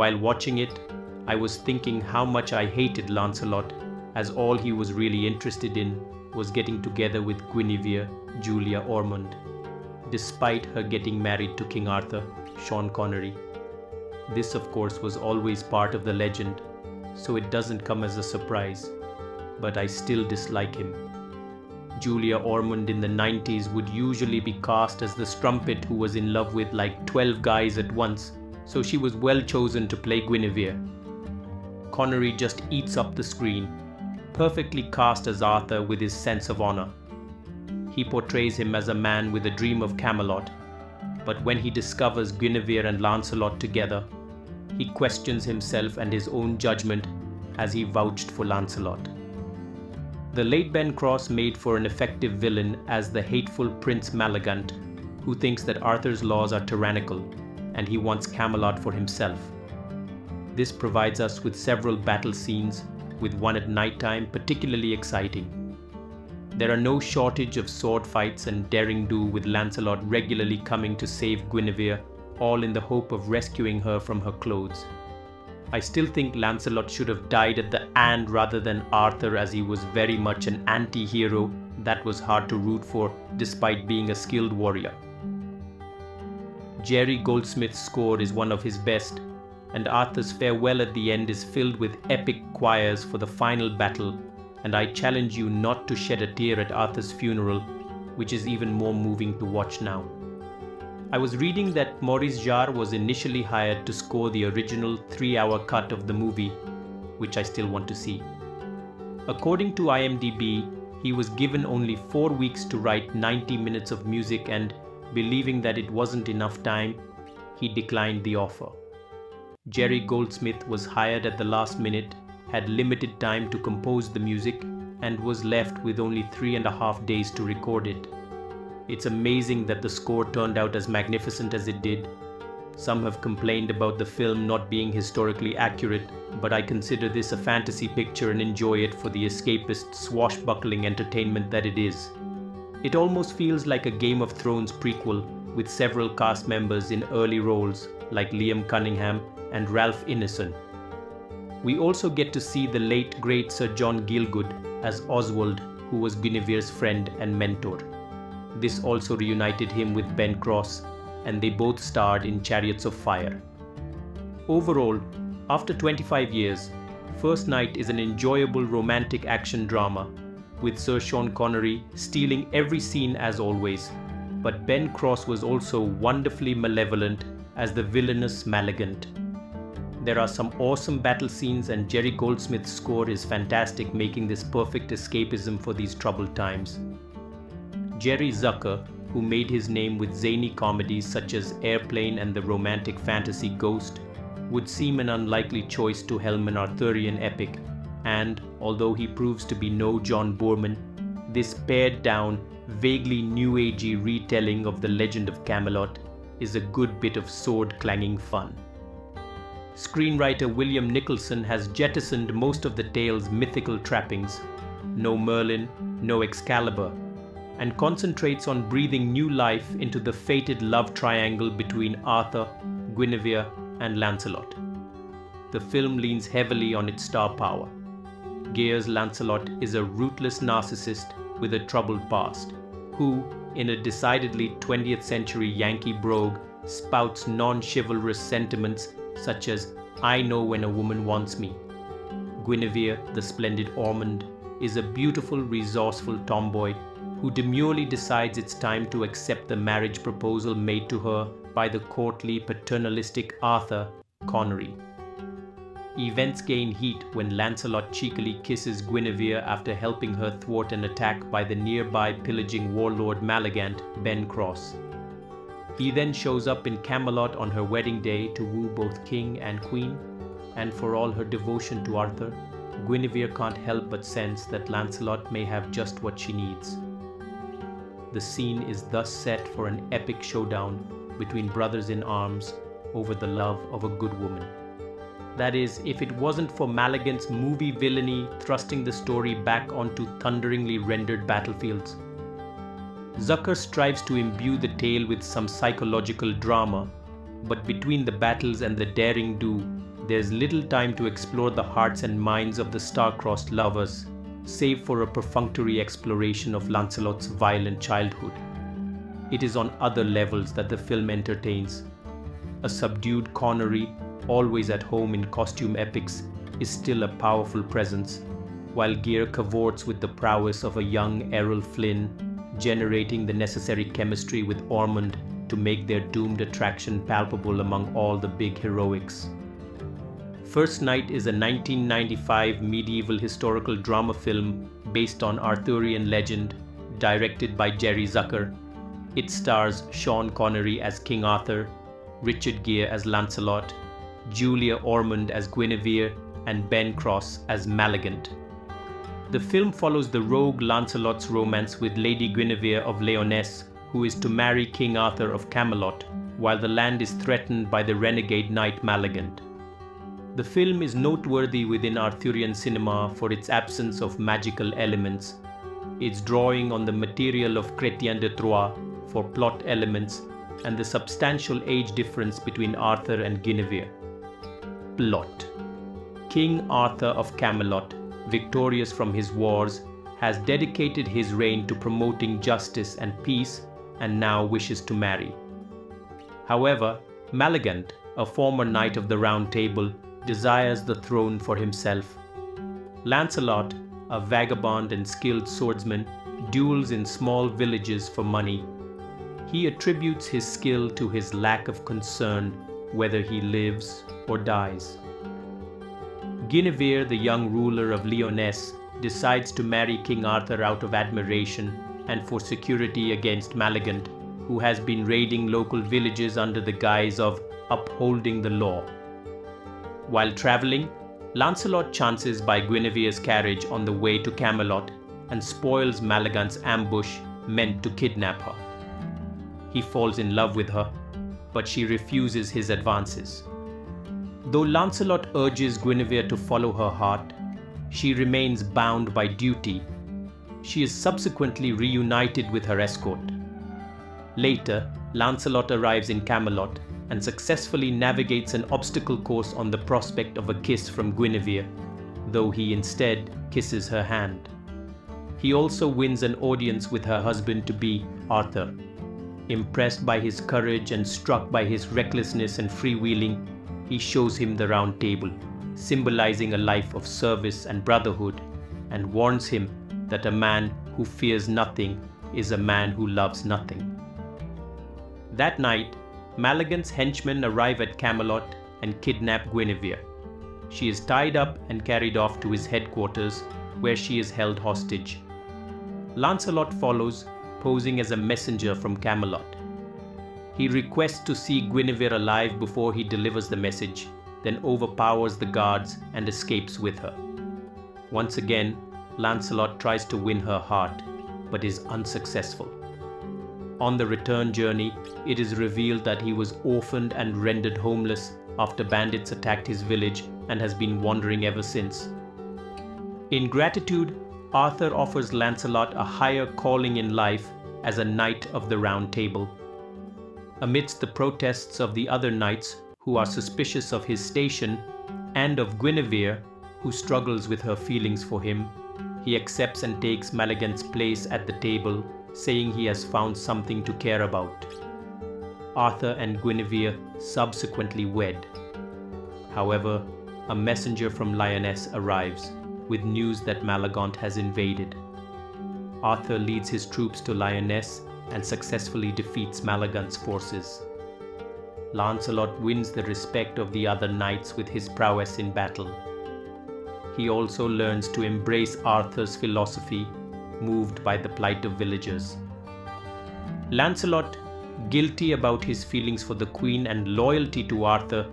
While watching it, I was thinking how much I hated Lancelot, as all he was really interested in was getting together with Guinevere, Julia Ormond, despite her getting married to King Arthur, Sean Connery. This of course was always part of the legend, so it doesn't come as a surprise, but I still dislike him. Julia Ormond in the 90s would usually be cast as the strumpet who was in love with like 12 guys at once, so she was well chosen to play Guinevere. Connery just eats up the screen, perfectly cast as Arthur with his sense of honor. He portrays him as a man with a dream of Camelot, but when he discovers Guinevere and Lancelot together, he questions himself and his own judgment as he vouched for Lancelot. The late Ben Cross made for an effective villain as the hateful Prince Malagant, who thinks that Arthur's laws are tyrannical, and he wants Camelot for himself. This provides us with several battle scenes, with one at nighttime particularly exciting. There are no shortage of sword fights and daring do, with Lancelot regularly coming to save Guinevere, all in the hope of rescuing her from her clothes. I still think Lancelot should have died at the end rather than Arthur, as he was very much an anti-hero that was hard to root for despite being a skilled warrior. Jerry Goldsmith's score is one of his best, and Arthur's farewell at the end is filled with epic choirs for the final battle, and I challenge you not to shed a tear at Arthur's funeral, which is even more moving to watch now. I was reading that Maurice Jarre was initially hired to score the original 3-hour cut of the movie, which I still want to see. According to IMDb, he was given only 4 weeks to write 90 minutes of music, and, believing that it wasn't enough time, he declined the offer. Jerry Goldsmith was hired at the last minute, had limited time to compose the music, and was left with only 3.5 days to record it. It's amazing that the score turned out as magnificent as it did. Some have complained about the film not being historically accurate, but I consider this a fantasy picture and enjoy it for the escapist, swashbuckling entertainment that it is. It almost feels like a Game of Thrones prequel with several cast members in early roles like Liam Cunningham and Ralph Ineson. We also get to see the late great Sir John Gielgud as Oswald, who was Guinevere's friend and mentor. This also reunited him with Ben Cross, and they both starred in Chariots of Fire. Overall, after 25 years, First Knight is an enjoyable romantic action drama, with Sir Sean Connery stealing every scene as always, but Ben Cross was also wonderfully malevolent as the villainous Malagant. There are some awesome battle scenes, and Jerry Goldsmith's score is fantastic, making this perfect escapism for these troubled times. Jerry Zucker, who made his name with zany comedies such as Airplane and the romantic fantasy Ghost, would seem an unlikely choice to helm an Arthurian epic, and, although he proves to be no John Boorman, this pared-down, vaguely new-agey retelling of the Legend of Camelot is a good bit of sword-clanging fun. Screenwriter William Nicholson has jettisoned most of the tale's mythical trappings, no Merlin, no Excalibur, and concentrates on breathing new life into the fated love triangle between Arthur, Guinevere, and Lancelot. The film leans heavily on its star power. Gere's Lancelot is a ruthless narcissist with a troubled past, who, in a decidedly 20th century Yankee brogue, spouts non-chivalrous sentiments such as, "I know when a woman wants me." Guinevere, the splendid Ormond, is a beautiful, resourceful tomboy who demurely decides it's time to accept the marriage proposal made to her by the courtly, paternalistic Arthur Connery. Events gain heat when Lancelot cheekily kisses Guinevere after helping her thwart an attack by the nearby pillaging warlord Malagant, Ben Cross. He then shows up in Camelot on her wedding day to woo both king and queen, and for all her devotion to Arthur, Guinevere can't help but sense that Lancelot may have just what she needs. The scene is thus set for an epic showdown between brothers in arms over the love of a good woman. That is, if it wasn't for Malagant's movie villainy thrusting the story back onto thunderingly rendered battlefields. Zucker strives to imbue the tale with some psychological drama, but between the battles and the daring do, there's little time to explore the hearts and minds of the star-crossed lovers, save for a perfunctory exploration of Lancelot's violent childhood. It is on other levels that the film entertains. A subdued Connery, always at home in costume epics, is still a powerful presence, while Gere cavorts with the prowess of a young Errol Flynn, generating the necessary chemistry with Ormond to make their doomed attraction palpable among all the big heroics. First Knight is a 1995 medieval historical drama film based on Arthurian legend, directed by Jerry Zucker. It stars Sean Connery as King Arthur, Richard Gere as Lancelot, Julia Ormond as Guinevere, and Ben Cross as Malagant. The film follows the rogue Lancelot's romance with Lady Guinevere of Leonesse, who is to marry King Arthur of Camelot, while the land is threatened by the renegade knight Malagant. The film is noteworthy within Arthurian cinema for its absence of magical elements, its drawing on the material of Chrétien de Troyes for plot elements, and the substantial age difference between Arthur and Guinevere. Plot. King Arthur of Camelot, victorious from his wars, has dedicated his reign to promoting justice and peace, and now wishes to marry. However, Malagant, a former knight of the Round Table, desires the throne for himself. Lancelot, a vagabond and skilled swordsman, duels in small villages for money. He attributes his skill to his lack of concern whether he lives or dies. Guinevere, the young ruler of Lyonesse, decides to marry King Arthur out of admiration and for security against Malagant, who has been raiding local villages under the guise of upholding the law. While traveling, Lancelot chances by Guinevere's carriage on the way to Camelot and spoils Malagant's ambush meant to kidnap her. He falls in love with her, but she refuses his advances. Though Lancelot urges Guinevere to follow her heart, she remains bound by duty. She is subsequently reunited with her escort. Later, Lancelot arrives in Camelot and successfully navigates an obstacle course on the prospect of a kiss from Guinevere, though he instead kisses her hand. He also wins an audience with her husband-to-be, Arthur. Impressed by his courage and struck by his recklessness and freewheeling, he shows him the round table, symbolizing a life of service and brotherhood, and warns him that a man who fears nothing is a man who loves nothing. That night, Malagant's henchmen arrive at Camelot and kidnap Guinevere. She is tied up and carried off to his headquarters, where she is held hostage. Lancelot follows, posing as a messenger from Camelot. He requests to see Guinevere alive before he delivers the message, then overpowers the guards and escapes with her. Once again, Lancelot tries to win her heart, but is unsuccessful. On the return journey, it is revealed that he was orphaned and rendered homeless after bandits attacked his village and has been wandering ever since. In gratitude, Arthur offers Lancelot a higher calling in life as a Knight of the Round Table. Amidst the protests of the other knights, who are suspicious of his station, and of Guinevere, who struggles with her feelings for him, he accepts and takes Malagant's place at the table, saying he has found something to care about. Arthur and Guinevere subsequently wed. However, a messenger from Lyonesse arrives, with news that Malagant has invaded. Arthur leads his troops to Lyonesse and successfully defeats Malagant's forces. Lancelot wins the respect of the other knights with his prowess in battle. He also learns to embrace Arthur's philosophy, moved by the plight of villagers. Lancelot, guilty about his feelings for the Queen and loyalty to Arthur,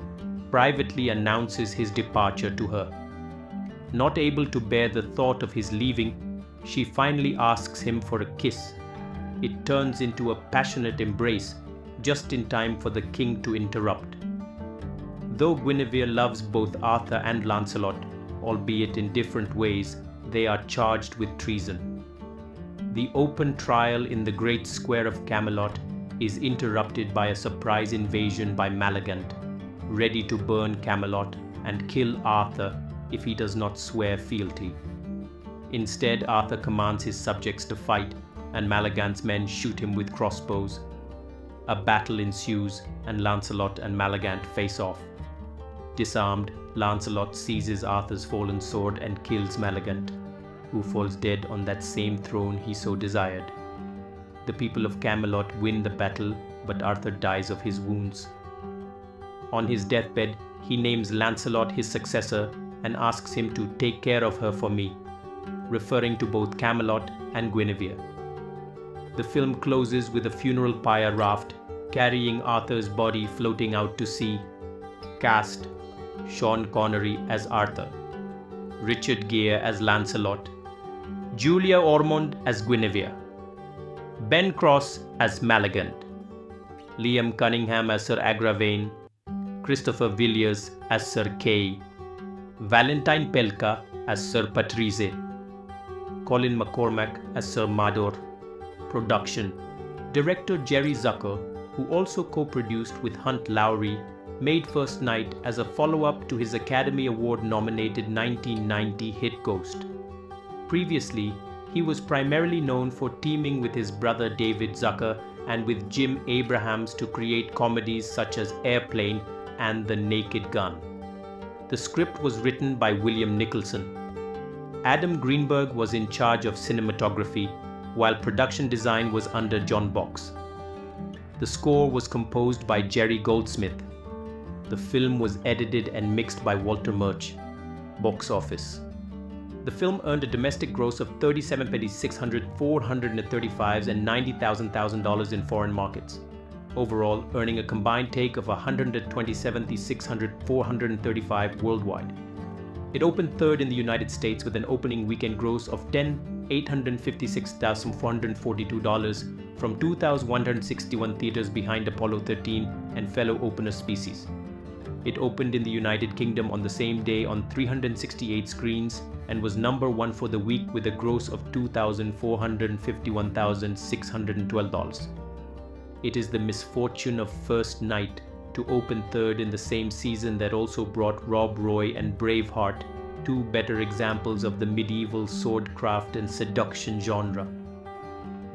privately announces his departure to her. Not able to bear the thought of his leaving, she finally asks him for a kiss. It turns into a passionate embrace, just in time for the king to interrupt. Though Guinevere loves both Arthur and Lancelot, albeit in different ways, they are charged with treason. The open trial in the great square of Camelot is interrupted by a surprise invasion by Malagant, ready to burn Camelot and kill Arthur if he does not swear fealty. Instead, Arthur commands his subjects to fight, and Malagant's men shoot him with crossbows. A battle ensues, and Lancelot and Malagant face off. Disarmed, Lancelot seizes Arthur's fallen sword and kills Malagant, who falls dead on that same throne he so desired. The people of Camelot win the battle, but Arthur dies of his wounds. On his deathbed, he names Lancelot his successor and asks him to take care of her for me, referring to both Camelot and Guinevere. The film closes with a funeral pyre raft carrying Arthur's body floating out to sea. Cast: Sean Connery as Arthur, Richard Gere as Lancelot, Julia Ormond as Guinevere, Ben Cross as Malagant, Liam Cunningham as Sir Agravain, Christopher Villiers as Sir Kay, Valentine Pelka as Sir Patrice, Colin McCormack as Sir Mador. Production: director Jerry Zucker, who also co-produced with Hunt Lowry, made First Knight as a follow-up to his Academy Award-nominated 1990 hit Ghost. Previously, he was primarily known for teaming with his brother David Zucker and with Jim Abrahams to create comedies such as Airplane and The Naked Gun. The script was written by William Nicholson. Adam Greenberg was in charge of cinematography, while production design was under John Box. The score was composed by Jerry Goldsmith. The film was edited and mixed by Walter Murch. Box office: the film earned a domestic gross of $37,600, $435,000 and $90,000 in foreign markets, overall earning a combined take of $127,600, $435,000 worldwide. It opened third in the United States with an opening weekend gross of $856,442 from 2,161 theaters behind Apollo 13 and fellow opener Species. It opened in the United Kingdom on the same day on 368 screens and was number one for the week with a gross of $2,451,612. It is the misfortune of First Knight to open third in the same season that also brought Rob Roy and Braveheart, two better examples of the medieval swordcraft and seduction genre.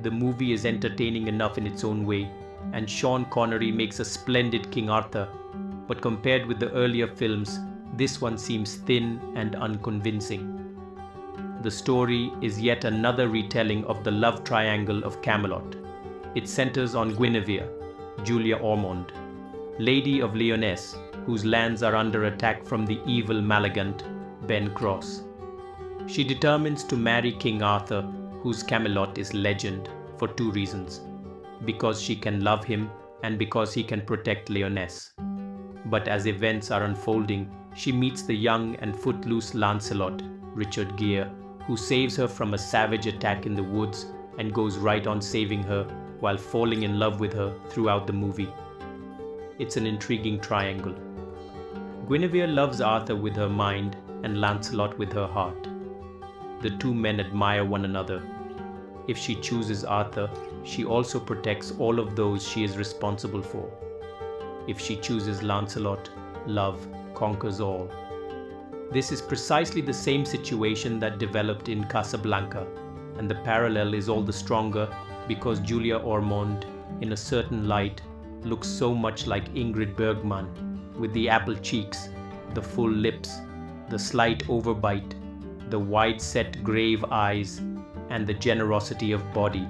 The movie is entertaining enough in its own way, and Sean Connery makes a splendid King Arthur, but compared with the earlier films, this one seems thin and unconvincing. The story is yet another retelling of the love triangle of Camelot. It centers on Guinevere, Julia Ormond, Lady of Lyonesse, whose lands are under attack from the evil Malagant, Ben Cross. She determines to marry King Arthur, whose Camelot is legend, for two reasons: because she can love him and because he can protect Lyonesse. But as events are unfolding, she meets the young and footloose Lancelot, Richard Gere, who saves her from a savage attack in the woods and goes right on saving her while falling in love with her throughout the movie. It's an intriguing triangle. Guinevere loves Arthur with her mind and Lancelot with her heart. The two men admire one another. If she chooses Arthur, she also protects all of those she is responsible for. If she chooses Lancelot, love conquers all. This is precisely the same situation that developed in Casablanca, and the parallel is all the stronger because Julia Ormond, in a certain light, looks so much like Ingrid Bergman, with the apple cheeks, the full lips, the slight overbite, the wide-set grave eyes, and the generosity of body.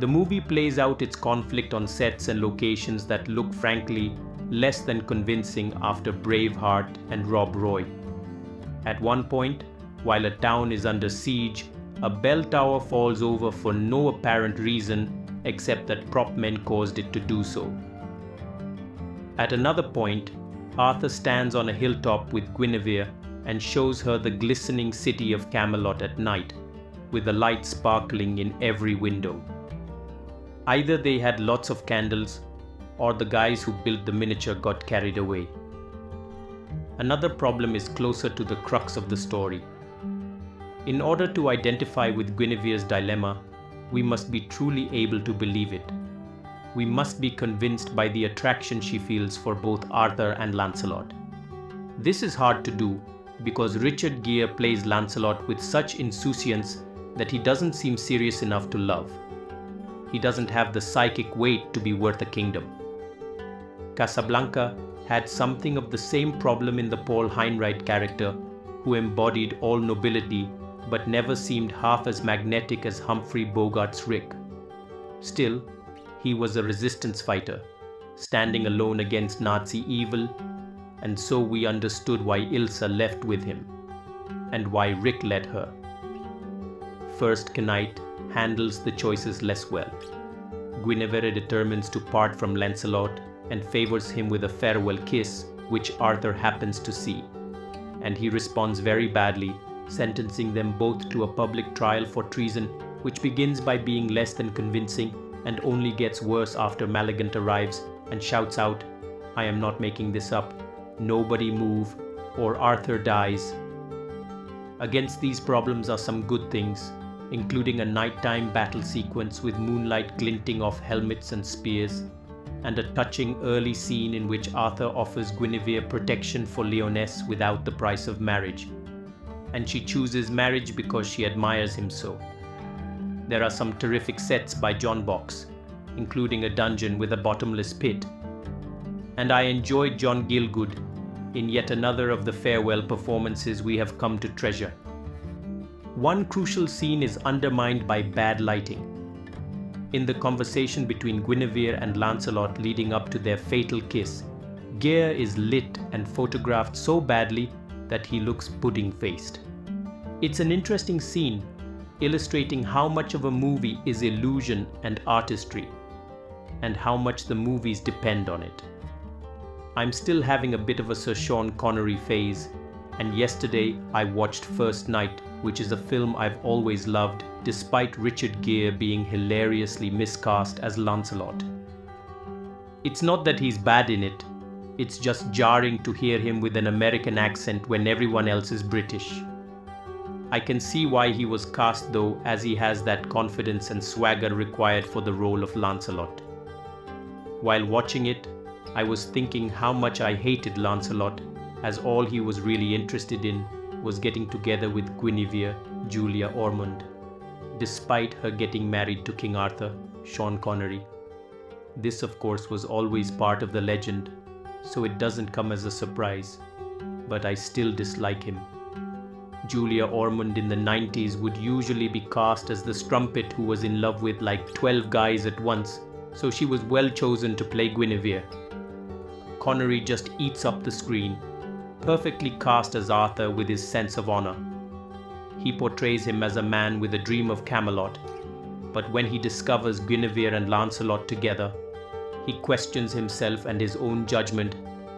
The movie plays out its conflict on sets and locations that look, frankly, less than convincing after Braveheart and Rob Roy. At one point, while a town is under siege, a bell tower falls over for no apparent reason except that prop men caused it to do so. At another point, Arthur stands on a hilltop with Guinevere and shows her the glistening city of Camelot at night, with the light sparkling in every window. Either they had lots of candles, or the guys who built the miniature got carried away. Another problem is closer to the crux of the story. In order to identify with Guinevere's dilemma, we must be truly able to believe it. We must be convinced by the attraction she feels for both Arthur and Lancelot. This is hard to do because Richard Gere plays Lancelot with such insouciance that he doesn't seem serious enough to love. He doesn't have the psychic weight to be worth a kingdom. Casablanca had something of the same problem in the Paul Henreid character, who embodied all nobility but never seemed half as magnetic as Humphrey Bogart's Rick. Still, he was a resistance fighter, standing alone against Nazi evil, and so we understood why Ilsa left with him, and why Rick led her. First Knight handles the choices less well. Guinevere determines to part from Lancelot and favors him with a farewell kiss, which Arthur happens to see, and he responds very badly, sentencing them both to a public trial for treason, which begins by being less than convincing and only gets worse after Malagant arrives and shouts out, "I am not making this up, nobody move, or Arthur dies." Against these problems are some good things, including a nighttime battle sequence with moonlight glinting off helmets and spears, and a touching early scene in which Arthur offers Guinevere protection for Lyonesse without the price of marriage, and she chooses marriage because she admires him so. There are some terrific sets by John Box, including a dungeon with a bottomless pit, and I enjoyed John Gielgud in yet another of the farewell performances we have come to treasure. One crucial scene is undermined by bad lighting. In the conversation between Guinevere and Lancelot leading up to their fatal kiss, Gere is lit and photographed so badly that he looks pudding-faced. It's an interesting scene, illustrating how much of a movie is illusion and artistry, and how much the movies depend on it. I'm still having a bit of a Sir Sean Connery phase, and yesterday I watched First Knight, which is a film I've always loved, despite Richard Gere being hilariously miscast as Lancelot. It's not that he's bad in it, It's just jarring to hear him with an American accent when everyone else is British. I can see why he was cast though, as he has that confidence and swagger required for the role of Lancelot. While watching it, I was thinking how much I hated Lancelot, as all he was really interested in was getting together with Guinevere, Julia Ormond, despite her getting married to King Arthur, Sean Connery. This of course was always part of the legend, so it doesn't come as a surprise, but I still dislike him. Julia Ormond in the 90s would usually be cast as the strumpet who was in love with like 12 guys at once, so she was well chosen to play Guinevere. Connery just eats up the screen, perfectly cast as Arthur with his sense of honor. He portrays him as a man with a dream of Camelot, but when he discovers Guinevere and Lancelot together, he questions himself and his own judgment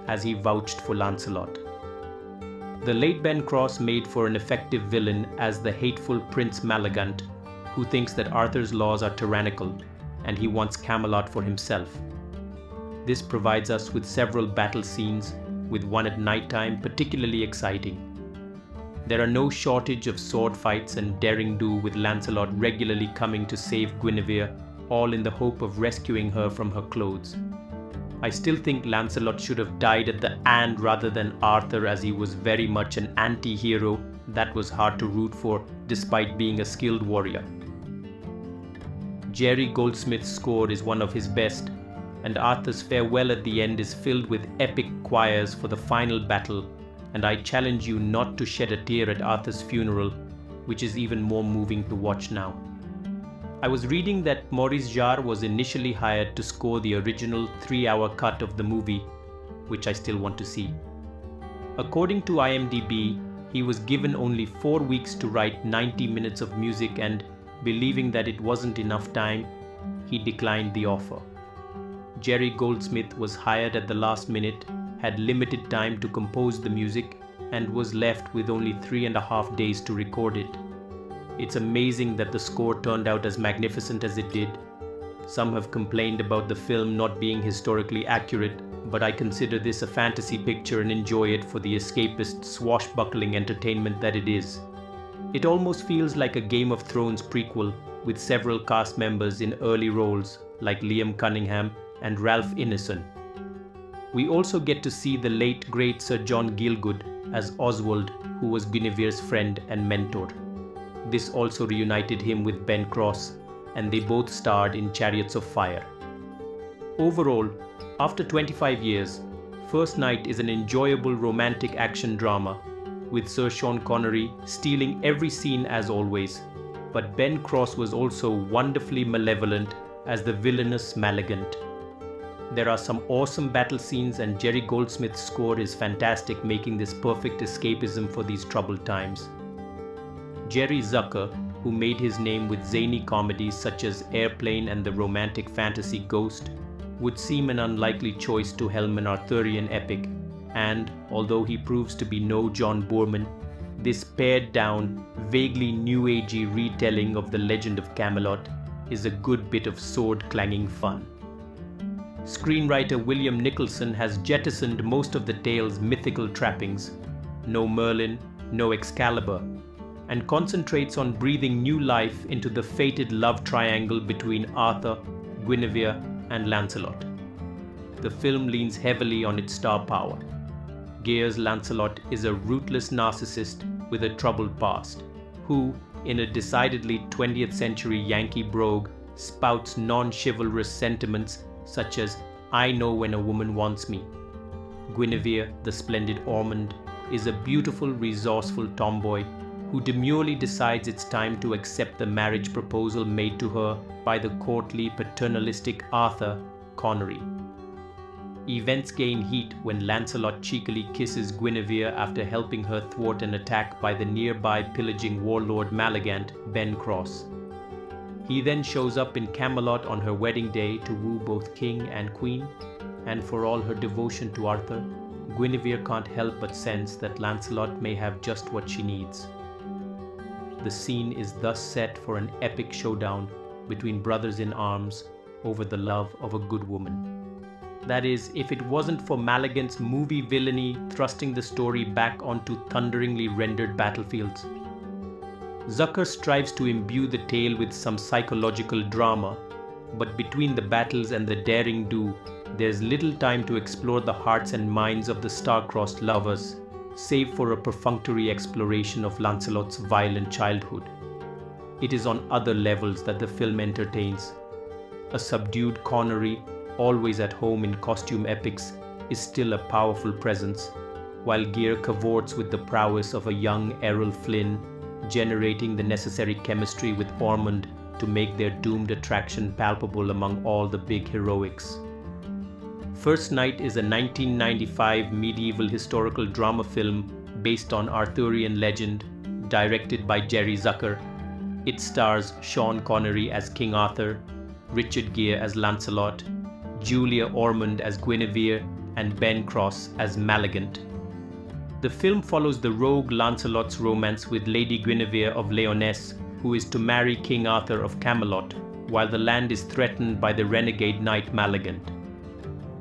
as he vouched for Lancelot. The late Ben Cross made for an effective villain as the hateful Prince Malagant, who thinks that Arthur's laws are tyrannical and he wants Camelot for himself. This provides us with several battle scenes, with one at nighttime particularly exciting. There are no shortage of sword fights and daring do, with Lancelot regularly coming to save Guinevere, all in the hope of rescuing her from her clothes. I still think Lancelot should have died at the end rather than Arthur, as he was very much an anti-hero that was hard to root for despite being a skilled warrior. Jerry Goldsmith's score is one of his best, and Arthur's farewell at the end is filled with epic choirs for the final battle, and I challenge you not to shed a tear at Arthur's funeral, which is even more moving to watch now. I was reading that Maurice Jarre was initially hired to score the original 3-hour cut of the movie, which I still want to see. According to IMDb, he was given only 4 weeks to write 90 minutes of music, and believing that it wasn't enough time, he declined the offer. Jerry Goldsmith was hired at the last minute, had limited time to compose the music, and was left with only 3.5 days to record it. It's amazing that the score turned out as magnificent as it did. Some have complained about the film not being historically accurate, but I consider this a fantasy picture and enjoy it for the escapist, swashbuckling entertainment that it is. It almost feels like a Game of Thrones prequel, with several cast members in early roles like Liam Cunningham and Ralph Ineson. We also get to see the late great Sir John Gielgud as Oswald, who was Guinevere's friend and mentor. This also reunited him with Ben Cross, and they both starred in Chariots of Fire. Overall, after 25 years, First Knight is an enjoyable romantic action drama, with Sir Sean Connery stealing every scene as always, but Ben Cross was also wonderfully malevolent as the villainous Malagant. There are some awesome battle scenes, and Jerry Goldsmith's score is fantastic, making this perfect escapism for these troubled times. Jerry Zucker, who made his name with zany comedies such as Airplane and the romantic fantasy Ghost, would seem an unlikely choice to helm an Arthurian epic, and, although he proves to be no John Boorman, this pared-down, vaguely new-agey retelling of the legend of Camelot is a good bit of sword-clanging fun. Screenwriter William Nicholson has jettisoned most of the tale's mythical trappings, no Merlin, no Excalibur, and concentrates on breathing new life into the fated love triangle between Arthur, Guinevere, and Lancelot. The film leans heavily on its star power. Gere's Lancelot is a ruthless narcissist with a troubled past, who, in a decidedly 20th century Yankee brogue, spouts non-chivalrous sentiments such as "I know when a woman wants me." Guinevere, the splendid Ormond, is a beautiful, resourceful tomboy who demurely decides it's time to accept the marriage proposal made to her by the courtly, paternalistic Arthur Connery. Events gain heat when Lancelot cheekily kisses Guinevere after helping her thwart an attack by the nearby pillaging warlord Malagant, Ben Cross. He then shows up in Camelot on her wedding day to woo both king and queen, and for all her devotion to Arthur, Guinevere can't help but sense that Lancelot may have just what she needs. The scene is thus set for an epic showdown between brothers in arms over the love of a good woman. That is, if it wasn't for Malagant's movie villainy thrusting the story back onto thunderingly rendered battlefields. Zucker strives to imbue the tale with some psychological drama, but between the battles and the daring do, there's little time to explore the hearts and minds of the star-crossed lovers, save for a perfunctory exploration of Lancelot's violent childhood. It is on other levels that the film entertains. A subdued Connery, always at home in costume epics, is still a powerful presence, while Gere cavorts with the prowess of a young Errol Flynn, generating the necessary chemistry with Ormond to make their doomed attraction palpable among all the big heroics. First Knight is a 1995 medieval historical drama film based on Arthurian legend, directed by Jerry Zucker. It stars Sean Connery as King Arthur, Richard Gere as Lancelot, Julia Ormond as Guinevere, and Ben Cross as Malagant. The film follows the rogue Lancelot's romance with Lady Guinevere of Lyonesse, who is to marry King Arthur of Camelot, while the land is threatened by the renegade knight Malagant.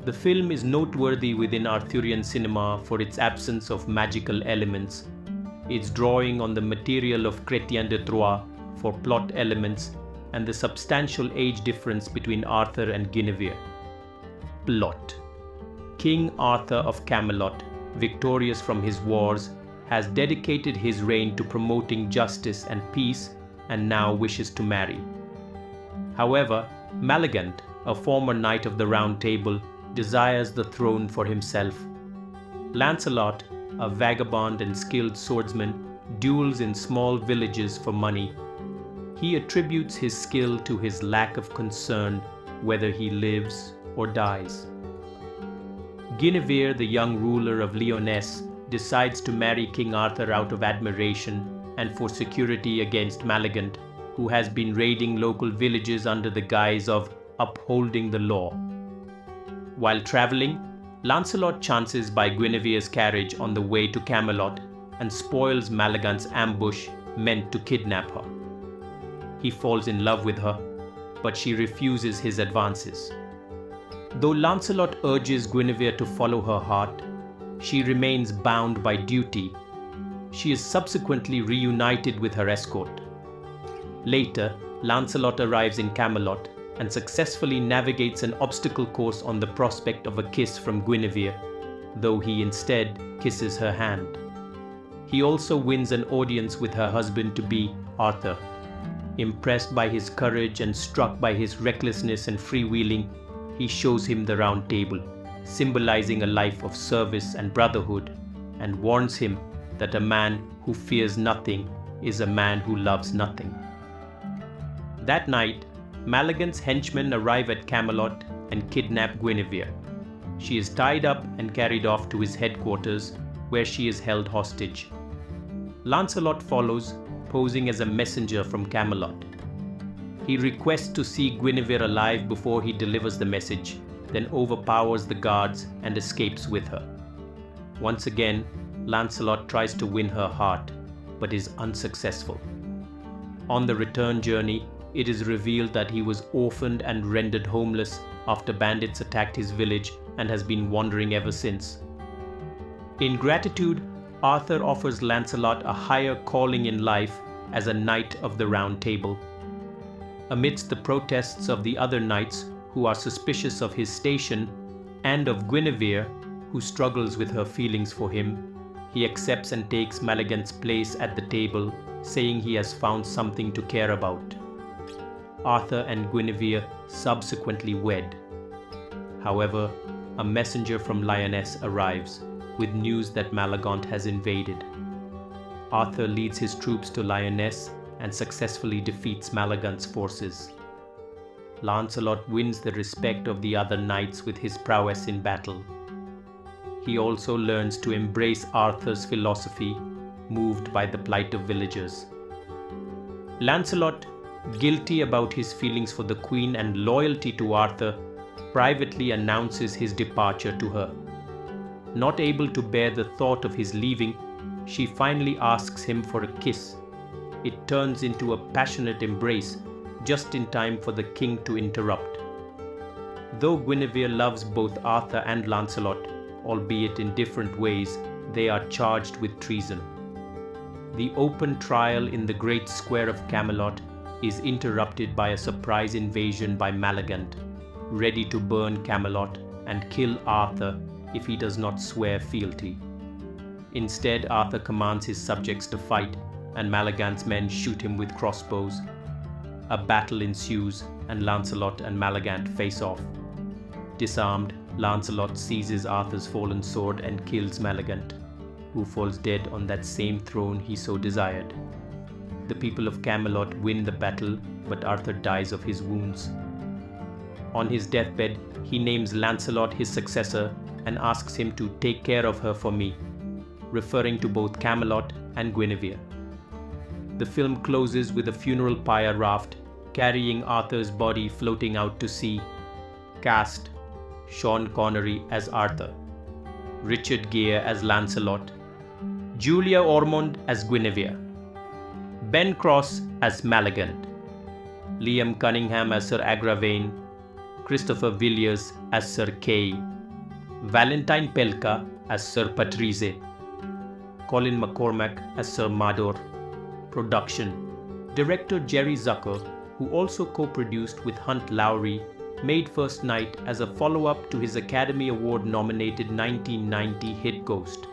The film is noteworthy within Arthurian cinema for its absence of magical elements, its drawing on the material of Chrétien de Troyes for plot elements, and the substantial age difference between Arthur and Guinevere. Plot. King Arthur of Camelot, victorious from his wars, has dedicated his reign to promoting justice and peace and now wishes to marry. However, Malagant, a former knight of the Round Table, desires the throne for himself. Lancelot, a vagabond and skilled swordsman, duels in small villages for money. He attributes his skill to his lack of concern whether he lives or dies. Guinevere, the young ruler of Lyonesse, decides to marry King Arthur out of admiration and for security against Malagant, who has been raiding local villages under the guise of upholding the law. While traveling, Lancelot chances by Guinevere's carriage on the way to Camelot and spoils Malagant's ambush meant to kidnap her. He falls in love with her, but she refuses his advances. Though Lancelot urges Guinevere to follow her heart, she remains bound by duty. She is subsequently reunited with her escort. Later, Lancelot arrives in Camelot and successfully navigates an obstacle course on the prospect of a kiss from Guinevere, though he instead kisses her hand. He also wins an audience with her husband-to-be, Arthur. Impressed by his courage and struck by his recklessness and freewheeling, he shows him the Round Table, symbolizing a life of service and brotherhood, and warns him that a man who fears nothing is a man who loves nothing. That night, Malagant's henchmen arrive at Camelot and kidnap Guinevere. She is tied up and carried off to his headquarters, where she is held hostage. Lancelot follows, posing as a messenger from Camelot. He requests to see Guinevere alive before he delivers the message, then overpowers the guards and escapes with her. Once again, Lancelot tries to win her heart, but is unsuccessful. On the return journey, it is revealed that he was orphaned and rendered homeless after bandits attacked his village and has been wandering ever since. In gratitude, Arthur offers Lancelot a higher calling in life as a knight of the Round Table. Amidst the protests of the other knights, who are suspicious of his station, and of Guinevere, who struggles with her feelings for him, he accepts and takes Malagant's place at the table, saying he has found something to care about. Arthur and Guinevere subsequently wed. However, a messenger from Lyonesse arrives, with news that Malagant has invaded. Arthur leads his troops to Lyonesse and successfully defeats Malagant's forces. Lancelot wins the respect of the other knights with his prowess in battle. He also learns to embrace Arthur's philosophy, moved by the plight of villagers. Lancelot, guilty about his feelings for the queen and loyalty to Arthur, privately announces his departure to her. Not able to bear the thought of his leaving, she finally asks him for a kiss. It turns into a passionate embrace, just in time for the king to interrupt. Though Guinevere loves both Arthur and Lancelot, albeit in different ways, they are charged with treason. The open trial in the great square of Camelot is interrupted by a surprise invasion by Malagant, ready to burn Camelot and kill Arthur if he does not swear fealty. Instead, Arthur commands his subjects to fight, and Malagant's men shoot him with crossbows. A battle ensues, and Lancelot and Malagant face off. Disarmed, Lancelot seizes Arthur's fallen sword and kills Malagant, who falls dead on that same throne he so desired. The people of Camelot win the battle, but Arthur dies of his wounds. On his deathbed, he names Lancelot his successor and asks him to take care of her for me, referring to both Camelot and Guinevere. The film closes with a funeral pyre raft carrying Arthur's body floating out to sea. Cast: Sean Connery as Arthur, Richard Gere as Lancelot, Julia Ormond as Guinevere, Ben Cross as Malagant, Liam Cunningham as Sir Agravain, Christopher Villiers as Sir Kay, Valentine Pelka as Sir Patrice, Colin McCormack as Sir Mador. Production: director Jerry Zucker, who also co-produced with Hunt Lowry, made First Knight as a follow-up to his Academy Award-nominated 1990 hit Ghost.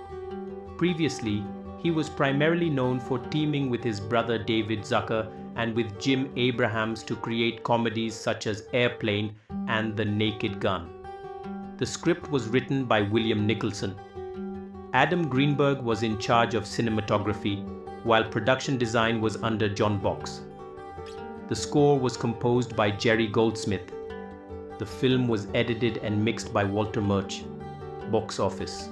Previously, he was primarily known for teaming with his brother David Zucker and with Jim Abrahams to create comedies such as Airplane and The Naked Gun. The script was written by William Nicholson. Adam Greenberg was in charge of cinematography, while production design was under John Box. The score was composed by Jerry Goldsmith. The film was edited and mixed by Walter Murch. Box office.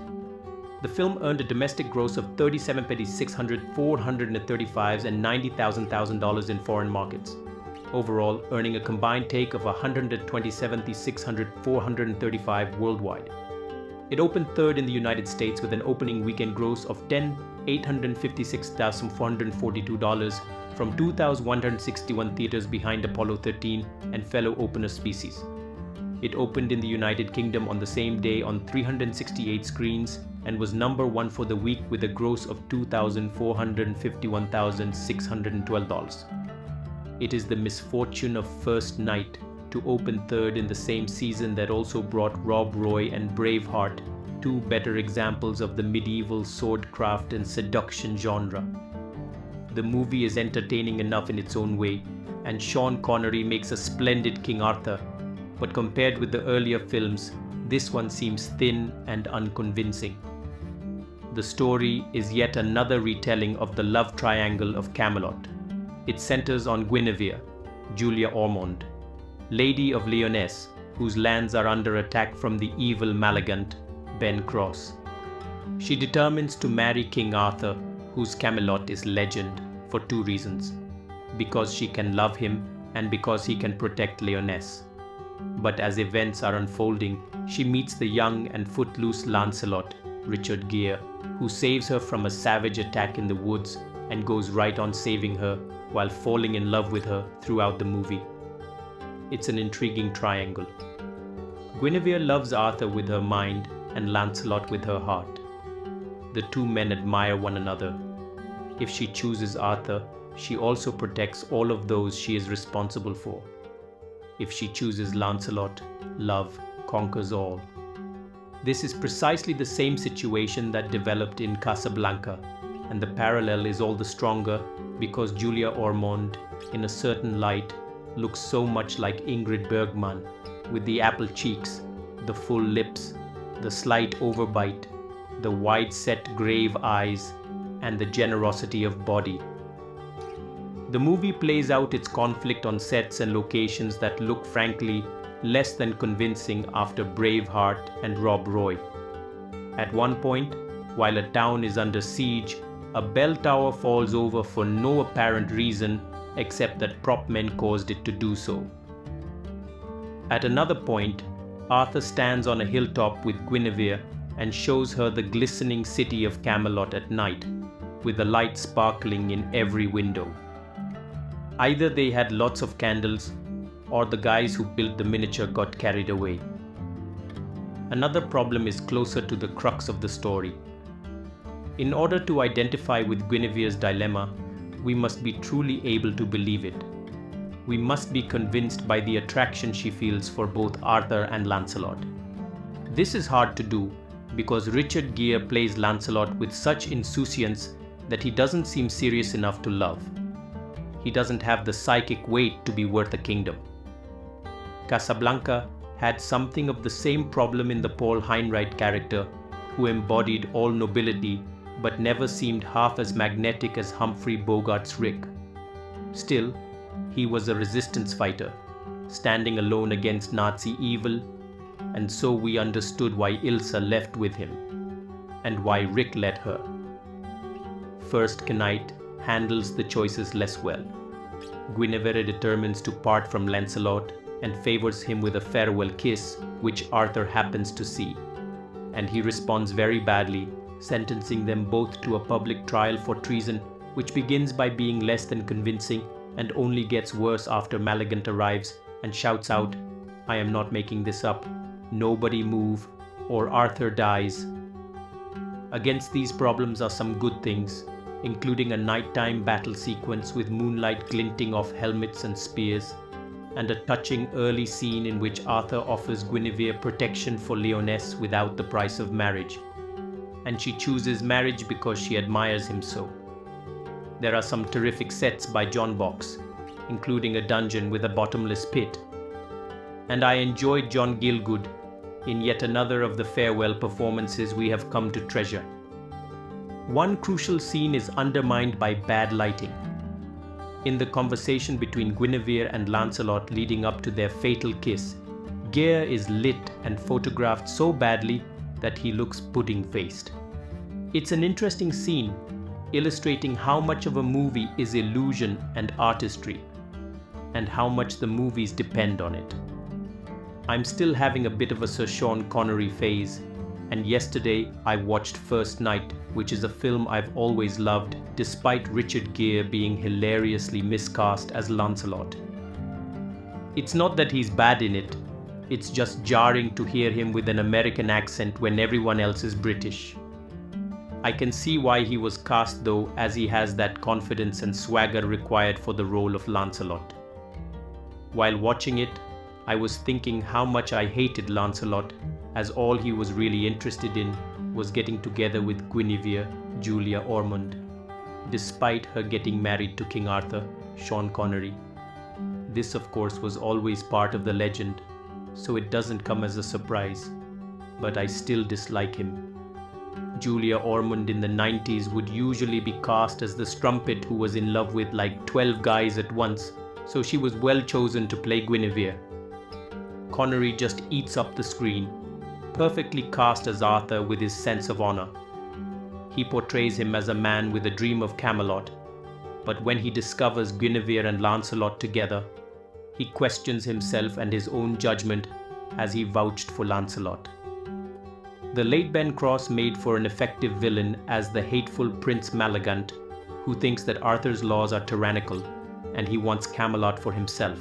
The film earned a domestic gross of $37,600, $435,000 and $90,000 in foreign markets, overall earning a combined take of $127,600, $435,000 worldwide. It opened third in the United States with an opening weekend gross of $856,442 from 2,161 theaters behind Apollo 13 and fellow opener Species. It opened in the United Kingdom on the same day on 368 screens and was number one for the week with a gross of $2,451,612. It is the misfortune of First Knight to open third in the same season that also brought Rob Roy and Braveheart, two better examples of the medieval swordcraft and seduction genre. The movie is entertaining enough in its own way, and Sean Connery makes a splendid King Arthur, but compared with the earlier films, this one seems thin and unconvincing. The story is yet another retelling of the love triangle of Camelot. It centers on Guinevere, Julia Ormond, Lady of Lyonesse, whose lands are under attack from the evil Malagant, Ben Cross. She determines to marry King Arthur, whose Camelot is legend, for two reasons: because she can love him and because he can protect Lyonesse. But as events are unfolding, she meets the young and footloose Lancelot, Richard Gere, who saves her from a savage attack in the woods and goes right on saving her while falling in love with her throughout the movie. It's an intriguing triangle. Guinevere loves Arthur with her mind and Lancelot with her heart. The two men admire one another. If she chooses Arthur, she also protects all of those she is responsible for. If she chooses Lancelot, love conquers all. This is precisely the same situation that developed in Casablanca, and the parallel is all the stronger because Julia Ormond, in a certain light, looks so much like Ingrid Bergman, with the apple cheeks, the full lips, the slight overbite, the wide-set grave eyes, and the generosity of body. The movie plays out its conflict on sets and locations that look, frankly, less than convincing after Braveheart and Rob Roy. At one point, while a town is under siege, a bell tower falls over for no apparent reason except that prop men caused it to do so. At another point, Arthur stands on a hilltop with Guinevere and shows her the glistening city of Camelot at night, with the light sparkling in every window. Either they had lots of candles, or the guys who built the miniature got carried away. Another problem is closer to the crux of the story. In order to identify with Guinevere's dilemma, we must be truly able to believe it. We must be convinced by the attraction she feels for both Arthur and Lancelot. This is hard to do because Richard Gere plays Lancelot with such insouciance that he doesn't seem serious enough to love. He doesn't have the psychic weight to be worth a kingdom. Casablanca had something of the same problem in the Paul Henreid character, who embodied all nobility but never seemed half as magnetic as Humphrey Bogart's Rick. Still, he was a resistance fighter, standing alone against Nazi evil, and so we understood why Ilsa left with him, and why Rick let her. First Knight handles the choices less well. Guinevere determines to part from Lancelot and favors him with a farewell kiss, which Arthur happens to see, and he responds very badly, sentencing them both to a public trial for treason, which begins by being less than convincing and only gets worse after Malagant arrives and shouts out, "I am not making this up, nobody move, or Arthur dies." Against these problems are some good things, including a nighttime battle sequence with moonlight glinting off helmets and spears, and a touching early scene in which Arthur offers Guinevere protection for Lyonesse without the price of marriage, and she chooses marriage because she admires him so. There are some terrific sets by John Box, including a dungeon with a bottomless pit, and I enjoyed John Gielgud in yet another of the farewell performances we have come to treasure. One crucial scene is undermined by bad lighting. In the conversation between Guinevere and Lancelot leading up to their fatal kiss, Gere is lit and photographed so badly that he looks pudding-faced. It's an interesting scene, illustrating how much of a movie is illusion and artistry, and how much the movies depend on it. I'm still having a bit of a Sir Sean Connery phase, and yesterday I watched First Knight, which is a film I've always loved, despite Richard Gere being hilariously miscast as Lancelot. It's not that he's bad in it, it's just jarring to hear him with an American accent when everyone else is British. I can see why he was cast though, as he has that confidence and swagger required for the role of Lancelot. While watching it, I was thinking how much I hated Lancelot, as all he was really interested in was getting together with Guinevere, Julia Ormond, despite her getting married to King Arthur, Sean Connery. This of course was always part of the legend, so it doesn't come as a surprise, but I still dislike him. Julia Ormond in the 90s would usually be cast as the strumpet who was in love with like 12 guys at once, so she was well chosen to play Guinevere. Connery just eats up the screen, perfectly cast as Arthur with his sense of honor. He portrays him as a man with a dream of Camelot, but when he discovers Guinevere and Lancelot together, he questions himself and his own judgment as he vouched for Lancelot. The late Ben Cross made for an effective villain as the hateful Prince Malagant, who thinks that Arthur's laws are tyrannical and he wants Camelot for himself.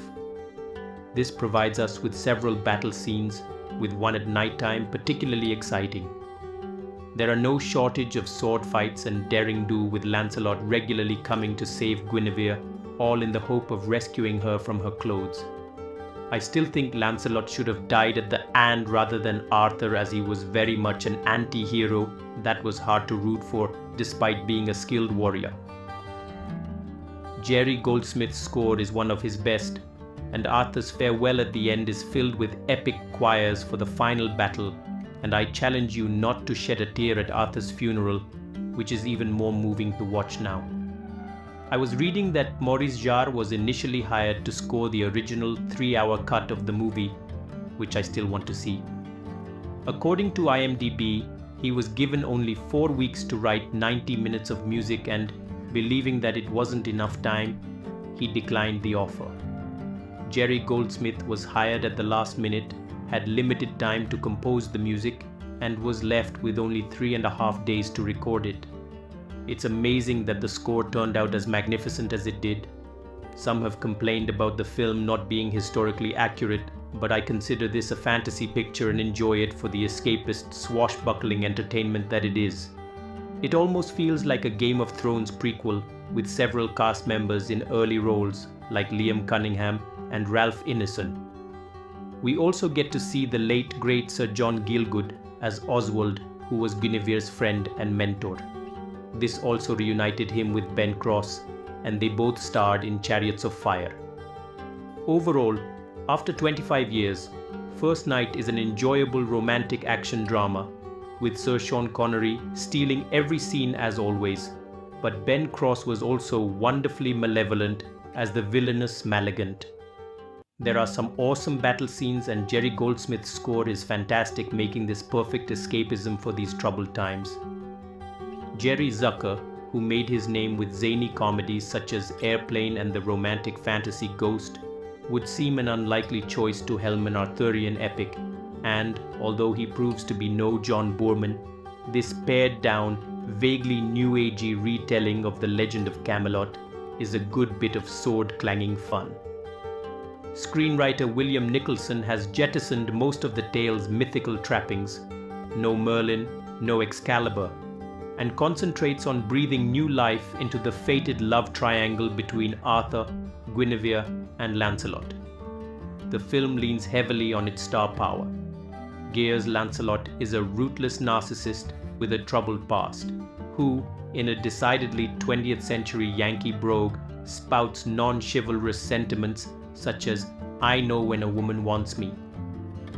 This provides us with several battle scenes, with one at nighttime particularly exciting. There are no shortage of sword fights and daring do, with Lancelot regularly coming to save Guinevere, all in the hope of rescuing her from her clothes. I still think Lancelot should have died at the end rather than Arthur, as he was very much an anti-hero that was hard to root for despite being a skilled warrior. Jerry Goldsmith's score is one of his best, and Arthur's farewell at the end is filled with epic choirs for the final battle, and I challenge you not to shed a tear at Arthur's funeral, which is even more moving to watch now. I was reading that Maurice Jarre was initially hired to score the original 3-hour cut of the movie, which I still want to see. According to IMDb, he was given only 4 weeks to write 90 minutes of music, and, believing that it wasn't enough time, he declined the offer. Jerry Goldsmith was hired at the last minute, had limited time to compose the music, and was left with only 3.5 days to record it. It's amazing that the score turned out as magnificent as it did, Some have complained about the film not being historically accurate, but I consider this a fantasy picture and enjoy it for the escapist, swashbuckling entertainment that it is. It almost feels like a Game of Thrones prequel, with several cast members in early roles like Liam Cunningham and Ralph Ineson. We also get to see the late great Sir John Gielgud as Oswald, who was Guinevere's friend and mentor. This also reunited him with Ben Cross, and they both starred in Chariots of Fire. Overall, after 25 years, First Knight is an enjoyable romantic action drama, with Sir Sean Connery stealing every scene as always, but Ben Cross was also wonderfully malevolent as the villainous Malagant. There are some awesome battle scenes, and Jerry Goldsmith's score is fantastic, making this perfect escapism for these troubled times. Jerry Zucker, who made his name with zany comedies such as Airplane and the romantic fantasy Ghost, would seem an unlikely choice to helm an Arthurian epic, and although he proves to be no John Boorman, this pared down, vaguely new-agey retelling of The Legend of Camelot is a good bit of sword-clanging fun. Screenwriter William Nicholson has jettisoned most of the tale's mythical trappings, no Merlin, no Excalibur, and concentrates on breathing new life into the fated love triangle between Arthur, Guinevere, and Lancelot. The film leans heavily on its star power. Gere's Lancelot is a ruthless narcissist with a troubled past, who, in a decidedly 20th century Yankee brogue, spouts non-chivalrous sentiments such as "I know when a woman wants me."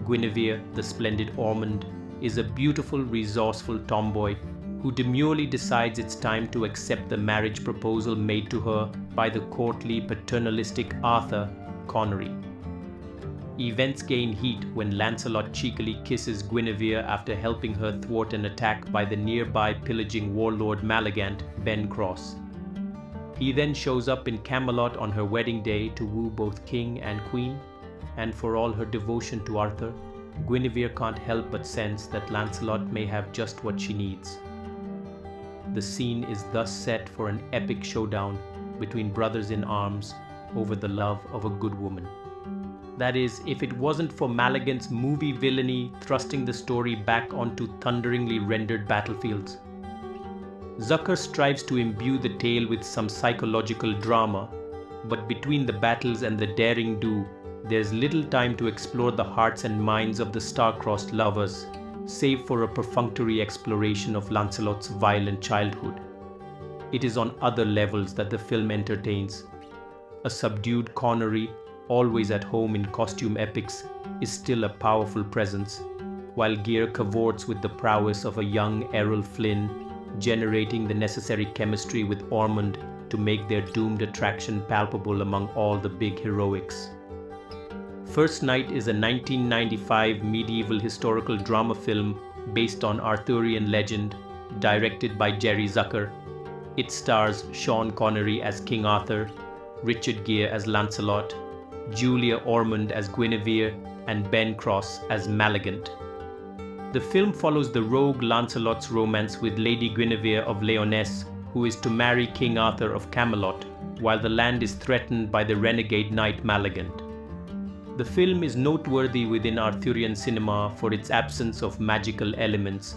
Guinevere, the splendid Ormond, is a beautiful, resourceful tomboy who demurely decides it's time to accept the marriage proposal made to her by the courtly, paternalistic Arthur Connery. Events gain heat when Lancelot cheekily kisses Guinevere after helping her thwart an attack by the nearby pillaging warlord Malagant, Ben Cross. He then shows up in Camelot on her wedding day to woo both king and queen, and for all her devotion to Arthur, Guinevere can't help but sense that Lancelot may have just what she needs. The scene is thus set for an epic showdown between brothers in arms over the love of a good woman. That is, if it wasn't for Malagant's movie villainy thrusting the story back onto thunderingly rendered battlefields. Zucker strives to imbue the tale with some psychological drama, but between the battles and the daring do, there's little time to explore the hearts and minds of the star-crossed lovers, save for a perfunctory exploration of Lancelot's violent childhood. It is on other levels that the film entertains. A subdued Connery, always at home in costume epics, is still a powerful presence, while Gere cavorts with the prowess of a young Errol Flynn, generating the necessary chemistry with Ormond to make their doomed attraction palpable among all the big heroics. First Knight is a 1995 medieval historical drama film based on Arthurian legend, directed by Jerry Zucker. It stars Sean Connery as King Arthur, Richard Gere as Lancelot, Julia Ormond as Guinevere, and Ben Cross as Malagant. The film follows the rogue Lancelot's romance with Lady Guinevere of Leonesse, who is to marry King Arthur of Camelot, while the land is threatened by the renegade knight Malagant. The film is noteworthy within Arthurian cinema for its absence of magical elements,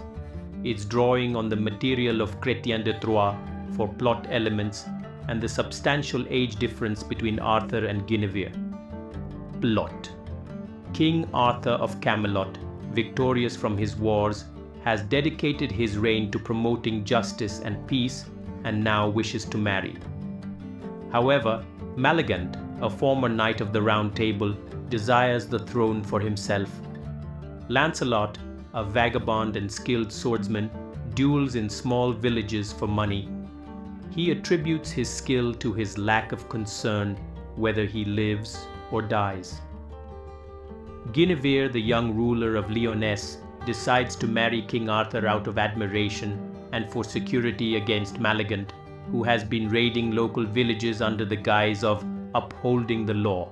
its drawing on the material of Chrétien de Troyes for plot elements, and the substantial age difference between Arthur and Guinevere. Plot. King Arthur of Camelot, victorious from his wars, has dedicated his reign to promoting justice and peace, and now wishes to marry. However, Malagant, a former knight of the Round Table, desires the throne for himself. Lancelot, a vagabond and skilled swordsman, duels in small villages for money. He attributes his skill to his lack of concern whether he lives or dies. Guinevere, the young ruler of Lyonesse, decides to marry King Arthur out of admiration and for security against Malagant, who has been raiding local villages under the guise of upholding the law.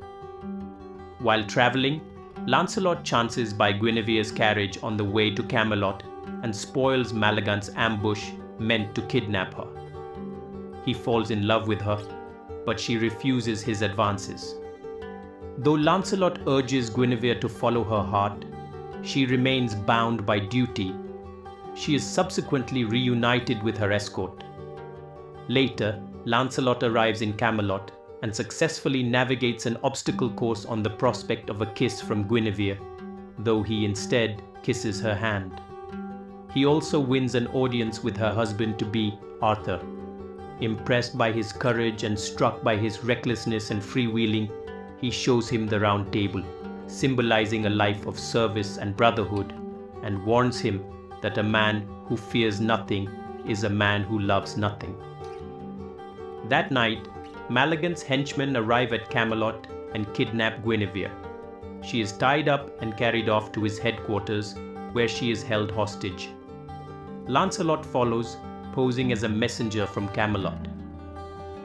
While traveling, Lancelot chances by Guinevere's carriage on the way to Camelot and spoils Malagant's ambush meant to kidnap her. He falls in love with her, but she refuses his advances. Though Lancelot urges Guinevere to follow her heart, she remains bound by duty. She is subsequently reunited with her escort. Later, Lancelot arrives in Camelot and successfully navigates an obstacle course on the prospect of a kiss from Guinevere, though he instead kisses her hand. He also wins an audience with her husband-to-be, Arthur. Impressed by his courage and struck by his recklessness and freewheeling, he shows him the round table, symbolizing a life of service and brotherhood, and warns him that a man who fears nothing is a man who loves nothing. That night, Malagant's henchmen arrive at Camelot and kidnap Guinevere. She is tied up and carried off to his headquarters, where she is held hostage. Lancelot follows, posing as a messenger from Camelot.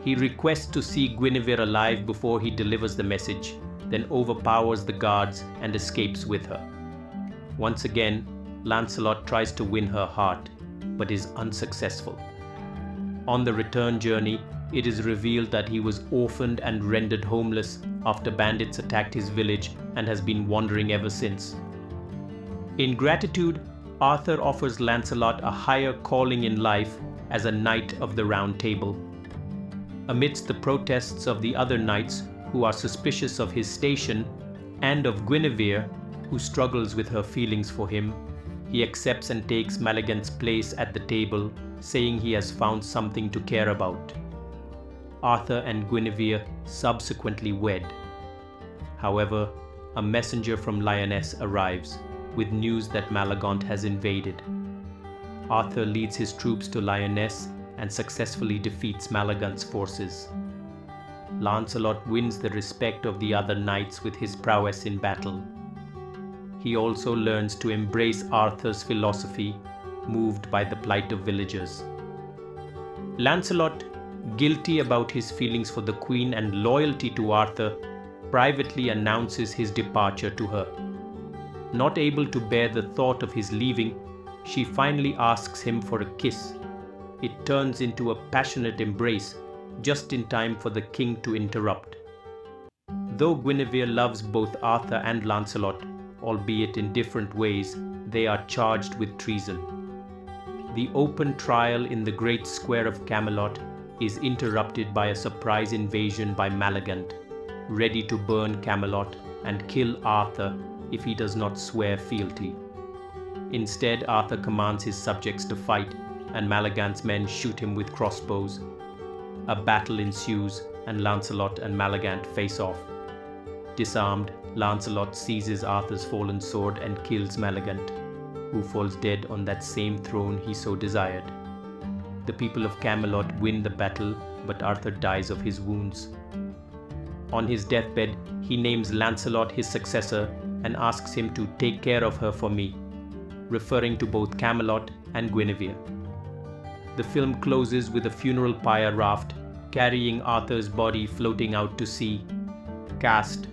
He requests to see Guinevere alive before he delivers the message, then overpowers the guards and escapes with her. Once again, Lancelot tries to win her heart, but is unsuccessful. On the return journey, it is revealed that he was orphaned and rendered homeless after bandits attacked his village and has been wandering ever since. In gratitude, Arthur offers Lancelot a higher calling in life as a Knight of the Round Table. Amidst the protests of the other knights who are suspicious of his station and of Guinevere, who struggles with her feelings for him, he accepts and takes Malagant's place at the table, saying he has found something to care about. Arthur and Guinevere subsequently wed. However, a messenger from Lyonesse arrives with news that Malagant has invaded. Arthur leads his troops to Lyonesse and successfully defeats Malagant's forces. Lancelot wins the respect of the other knights with his prowess in battle. He also learns to embrace Arthur's philosophy, moved by the plight of villagers. Lancelot, guilty about his feelings for the Queen and loyalty to Arthur, privately announces his departure to her. Not able to bear the thought of his leaving, she finally asks him for a kiss. It turns into a passionate embrace, just in time for the king to interrupt. Though Guinevere loves both Arthur and Lancelot, albeit in different ways, they are charged with treason. The open trial in the great square of Camelot is interrupted by a surprise invasion by Malagant, ready to burn Camelot and kill Arthur if he does not swear fealty. Instead, Arthur commands his subjects to fight, and Malagant's men shoot him with crossbows. A battle ensues, and Lancelot and Malagant face off. Disarmed, Lancelot seizes Arthur's fallen sword and kills Malagant, who falls dead on that same throne he so desired. The people of Camelot win the battle, but Arthur dies of his wounds. On his deathbed, he names Lancelot his successor and asks him to take care of her for me, referring to both Camelot and Guinevere. The film closes with a funeral pyre raft carrying Arthur's body floating out to sea. Cast: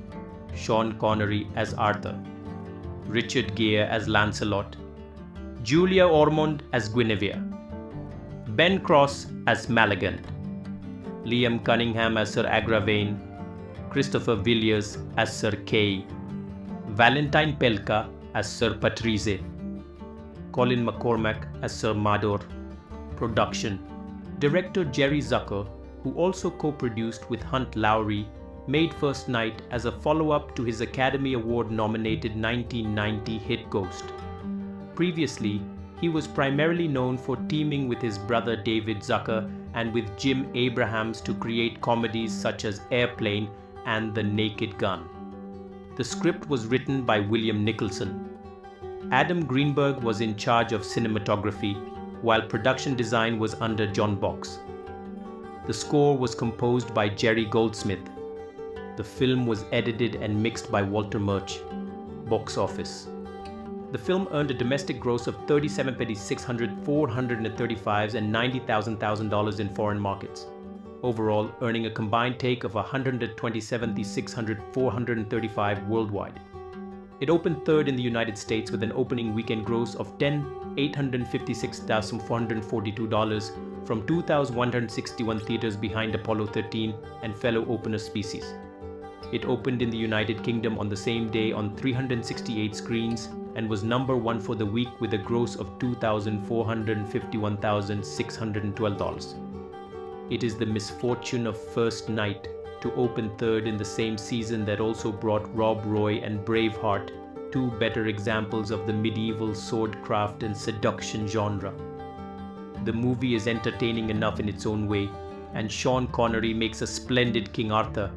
Sean Connery as Arthur, Richard Gere as Lancelot, Julia Ormond as Guinevere, Ben Cross as Malagant, Liam Cunningham as Sir Agravain, Christopher Villiers as Sir Kay, Valentine Pelka as Sir Patrice, Colin McCormack as Sir Mador. Production: Director Jerry Zucker, who also co-produced with Hunt Lowry, made First Knight as a follow-up to his Academy Award-nominated 1990 hit Ghost. Previously, he was primarily known for teaming with his brother David Zucker and with Jim Abrahams to create comedies such as Airplane and The Naked Gun. The script was written by William Nicholson. Adam Greenberg was in charge of cinematography, while production design was under John Box. The score was composed by Jerry Goldsmith. The film was edited and mixed by Walter Murch. Box office: the film earned a domestic gross of $37,600, $435,000 and $90,000 in foreign markets, overall earning a combined take of $127,600, $435,000 worldwide. It opened third in the United States with an opening weekend gross of $10,856,442 from 2,161 theaters behind Apollo 13 and fellow opener Species. It opened in the United Kingdom on the same day on 368 screens and was number one for the week with a gross of $2,451,612. It is the misfortune of First Knight to open third in the same season that also brought Rob Roy and Braveheart, two better examples of the medieval swordcraft and seduction genre. The movie is entertaining enough in its own way, and Sean Connery makes a splendid King Arthur,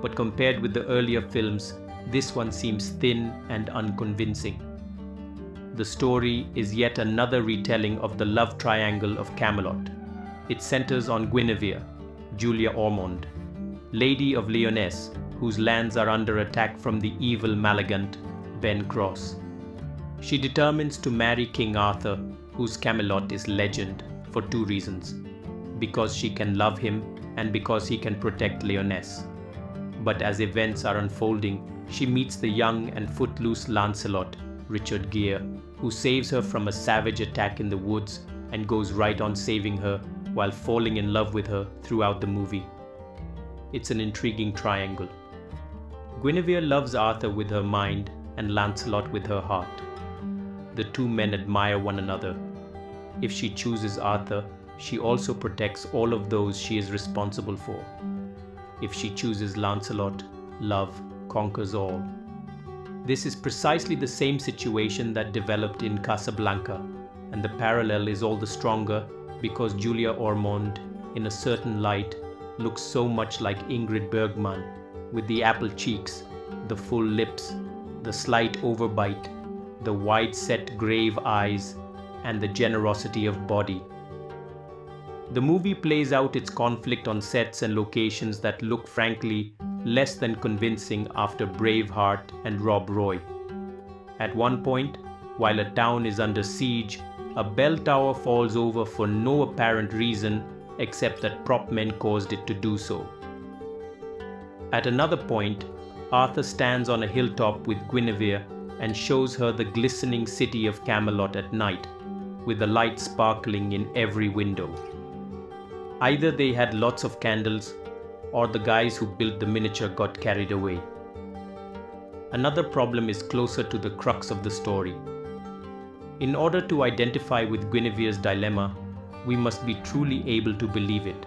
but compared with the earlier films, this one seems thin and unconvincing. The story is yet another retelling of the love triangle of Camelot. It centers on Guinevere, Julia Ormond, Lady of Lyonesse, whose lands are under attack from the evil Malagant, Ben Cross. She determines to marry King Arthur, whose Camelot is legend, for two reasons: because she can love him and because he can protect Lyonesse. But as events are unfolding, she meets the young and footloose Lancelot, Richard Gere, who saves her from a savage attack in the woods and goes right on saving her while falling in love with her throughout the movie. It's an intriguing triangle. Guinevere loves Arthur with her mind and Lancelot with her heart. The two men admire one another. If she chooses Arthur, she also protects all of those she is responsible for. If she chooses Lancelot, love conquers all. This is precisely the same situation that developed in Casablanca, and the parallel is all the stronger because Julia Ormond, in a certain light, looks so much like Ingrid Bergman, with the apple cheeks, the full lips, the slight overbite, the wide-set grave eyes, and the generosity of body. The movie plays out its conflict on sets and locations that look, frankly, less than convincing after Braveheart and Rob Roy. At one point, while a town is under siege, a bell tower falls over for no apparent reason except that prop men caused it to do so. At another point, Arthur stands on a hilltop with Guinevere and shows her the glistening city of Camelot at night, with the light sparkling in every window. Either they had lots of candles, or the guys who built the miniature got carried away. Another problem is closer to the crux of the story. In order to identify with Guinevere's dilemma, we must be truly able to believe it.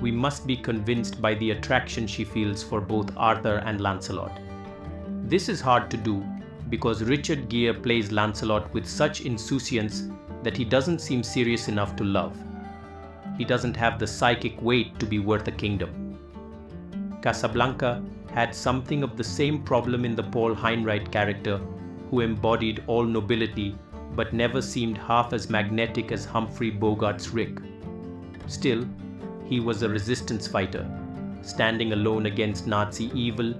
We must be convinced by the attraction she feels for both Arthur and Lancelot. This is hard to do because Richard Gere plays Lancelot with such insouciance that he doesn't seem serious enough to love. He doesn't have the psychic weight to be worth a kingdom. Casablanca had something of the same problem in the Paul Henreid character, who embodied all nobility but never seemed half as magnetic as Humphrey Bogart's Rick. Still, he was a resistance fighter, standing alone against Nazi evil,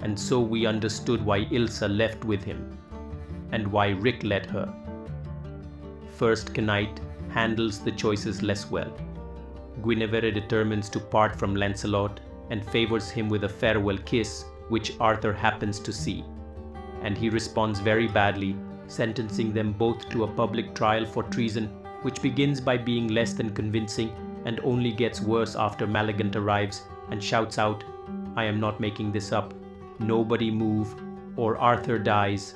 and so we understood why Ilsa left with him, and why Rick let her. First Knight handles the choices less well. Guinevere determines to part from Lancelot and favors him with a farewell kiss, which Arthur happens to see, and he responds very badly, sentencing them both to a public trial for treason, which begins by being less than convincing and only gets worse after Malagant arrives and shouts out, "I am not making this up, nobody move, or Arthur dies."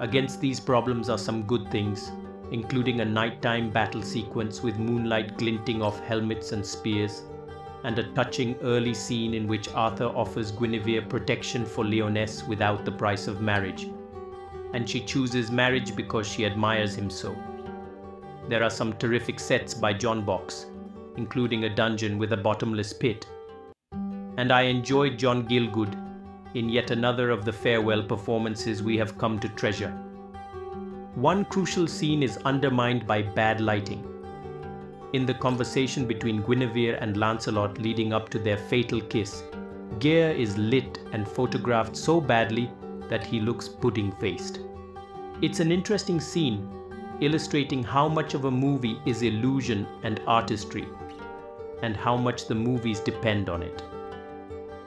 Against these problems are some good things, including a nighttime battle sequence with moonlight glinting off helmets and spears, and a touching early scene in which Arthur offers Guinevere protection for Lyonesse without the price of marriage, and she chooses marriage because she admires him so. There are some terrific sets by John Box, including a dungeon with a bottomless pit, and I enjoyed John Gielgud in yet another of the farewell performances we have come to treasure. One crucial scene is undermined by bad lighting. In the conversation between Guinevere and Lancelot leading up to their fatal kiss, Gere is lit and photographed so badly that he looks pudding-faced. It's an interesting scene, illustrating how much of a movie is illusion and artistry, and how much the movies depend on it.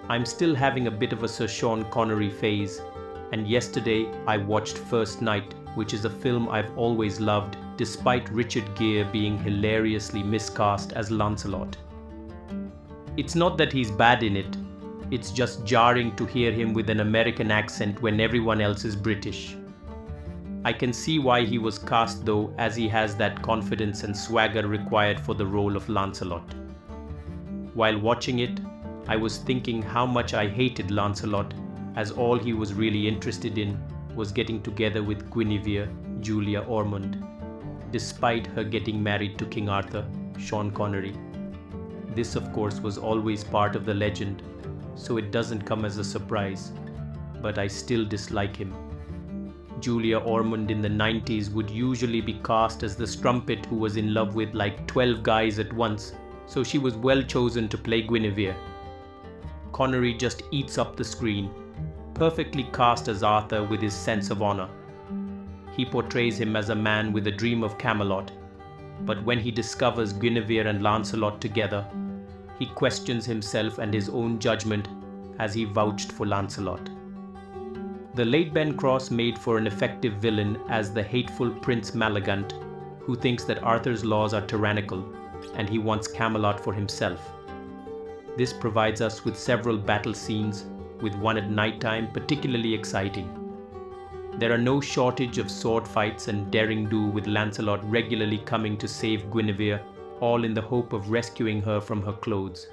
I'm still having a bit of a Sir Sean Connery phase, and yesterday I watched First Knight, which is a film I've always loved, despite Richard Gere being hilariously miscast as Lancelot. It's not that he's bad in it, it's just jarring to hear him with an American accent when everyone else is British. I can see why he was cast though, as he has that confidence and swagger required for the role of Lancelot. While watching it, I was thinking how much I hated Lancelot, as all he was really interested in was getting together with Guinevere, Julia Ormond, despite her getting married to King Arthur, Sean Connery. This of course was always part of the legend, so it doesn't come as a surprise, but I still dislike him. Julia Ormond in the 90s would usually be cast as the strumpet who was in love with like 12 guys at once, so she was well chosen to play Guinevere. Connery just eats up the screen, perfectly cast as Arthur with his sense of honor. He portrays him as a man with a dream of Camelot, but when he discovers Guinevere and Lancelot together, he questions himself and his own judgment as he vouched for Lancelot. The late Ben Cross made for an effective villain as the hateful Prince Malagant, who thinks that Arthur's laws are tyrannical and he wants Camelot for himself. This provides us with several battle scenes, with one at nighttime particularly exciting. There are no shortage of sword fights and daring do, with Lancelot regularly coming to save Guinevere, all in the hope of rescuing her from her clothes.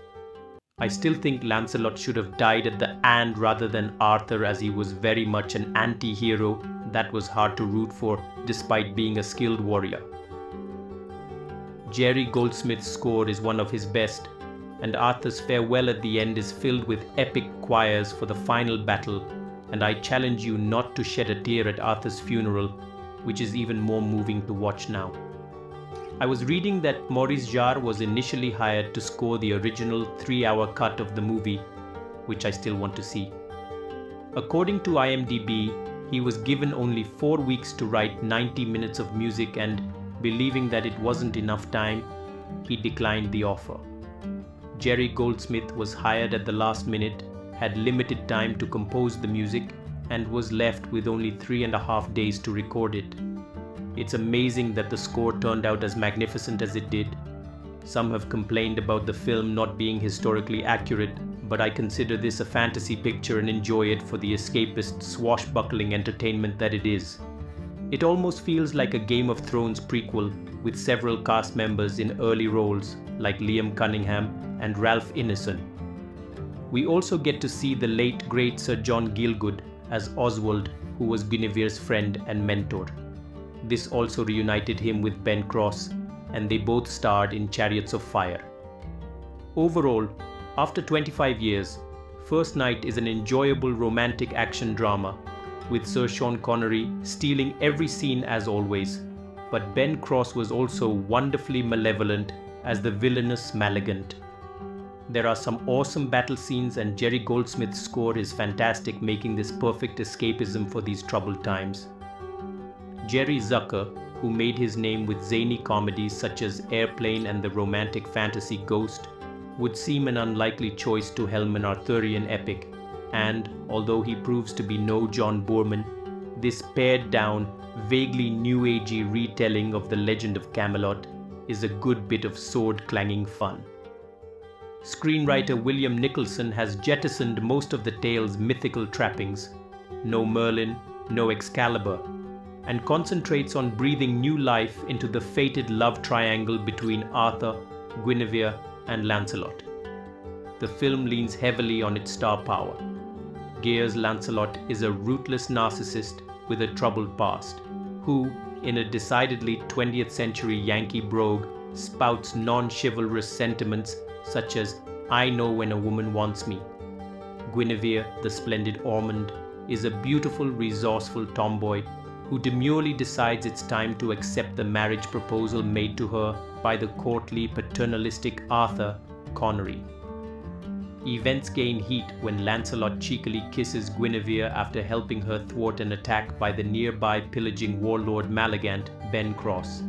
I still think Lancelot should have died at the end rather than Arthur, as he was very much an anti-hero that was hard to root for despite being a skilled warrior. Jerry Goldsmith's score is one of his best, and Arthur's farewell at the end is filled with epic choirs for the final battle, and I challenge you not to shed a tear at Arthur's funeral, which is even more moving to watch now. I was reading that Maurice Jarre was initially hired to score the original 3-hour cut of the movie, which I still want to see. According to IMDb, he was given only 4 weeks to write 90 minutes of music, and believing that it wasn't enough time, he declined the offer. Jerry Goldsmith was hired at the last minute, had limited time to compose the music, and was left with only 3.5 days to record it. It's amazing that the score turned out as magnificent as it did. Some have complained about the film not being historically accurate, but I consider this a fantasy picture and enjoy it for the escapist swashbuckling entertainment that it is. It almost feels like a Game of Thrones prequel, with several cast members in early roles like Liam Cunningham and Ralph Ineson. We also get to see the late great Sir John Gielgud as Oswald, who was Guinevere's friend and mentor. This also reunited him with Ben Cross, and they both starred in Chariots of Fire. Overall, after 25 years, First Knight is an enjoyable romantic action drama, with Sir Sean Connery stealing every scene as always, but Ben Cross was also wonderfully malevolent as the villainous Malagant. There are some awesome battle scenes, and Jerry Goldsmith's score is fantastic, making this perfect escapism for these troubled times. Jerry Zucker, who made his name with zany comedies such as Airplane and the romantic fantasy Ghost, would seem an unlikely choice to helm an Arthurian epic, and, although he proves to be no John Boorman, this pared-down, vaguely new-agey retelling of the legend of Camelot is a good bit of sword-clanging fun. Screenwriter William Nicholson has jettisoned most of the tale's mythical trappings, no Merlin, no Excalibur, and concentrates on breathing new life into the fated love triangle between Arthur, Guinevere, and Lancelot. The film leans heavily on its star power. Gere's Lancelot is a ruthless narcissist with a troubled past, who, in a decidedly 20th century Yankee brogue, spouts non-chivalrous sentiments such as, "I know when a woman wants me." Guinevere, the splendid Ormond, is a beautiful, resourceful tomboy who demurely decides it's time to accept the marriage proposal made to her by the courtly, paternalistic Arthur Connery. Events gain heat when Lancelot cheekily kisses Guinevere after helping her thwart an attack by the nearby pillaging warlord Malagant, Ben Cross.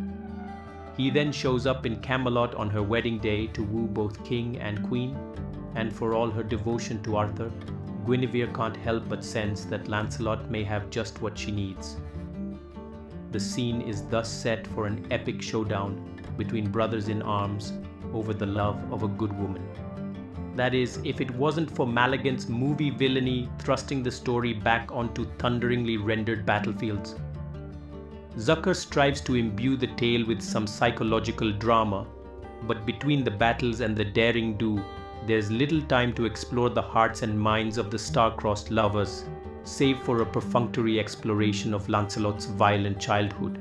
He then shows up in Camelot on her wedding day to woo both king and queen, and for all her devotion to Arthur, Guinevere can't help but sense that Lancelot may have just what she needs. The scene is thus set for an epic showdown between brothers in arms over the love of a good woman. That is, if it wasn't for Malagant's movie villainy thrusting the story back onto thunderingly rendered battlefields. Zucker strives to imbue the tale with some psychological drama, but between the battles and the daring-do, there's little time to explore the hearts and minds of the star-crossed lovers, save for a perfunctory exploration of Lancelot's violent childhood.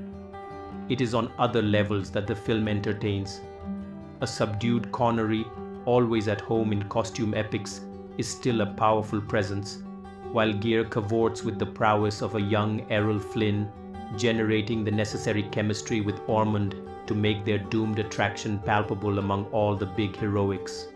It is on other levels that the film entertains. A subdued Connery, always at home in costume epics, is still a powerful presence, while Gere cavorts with the prowess of a young Errol Flynn, generating the necessary chemistry with Ormond to make their doomed attraction palpable among all the big heroics.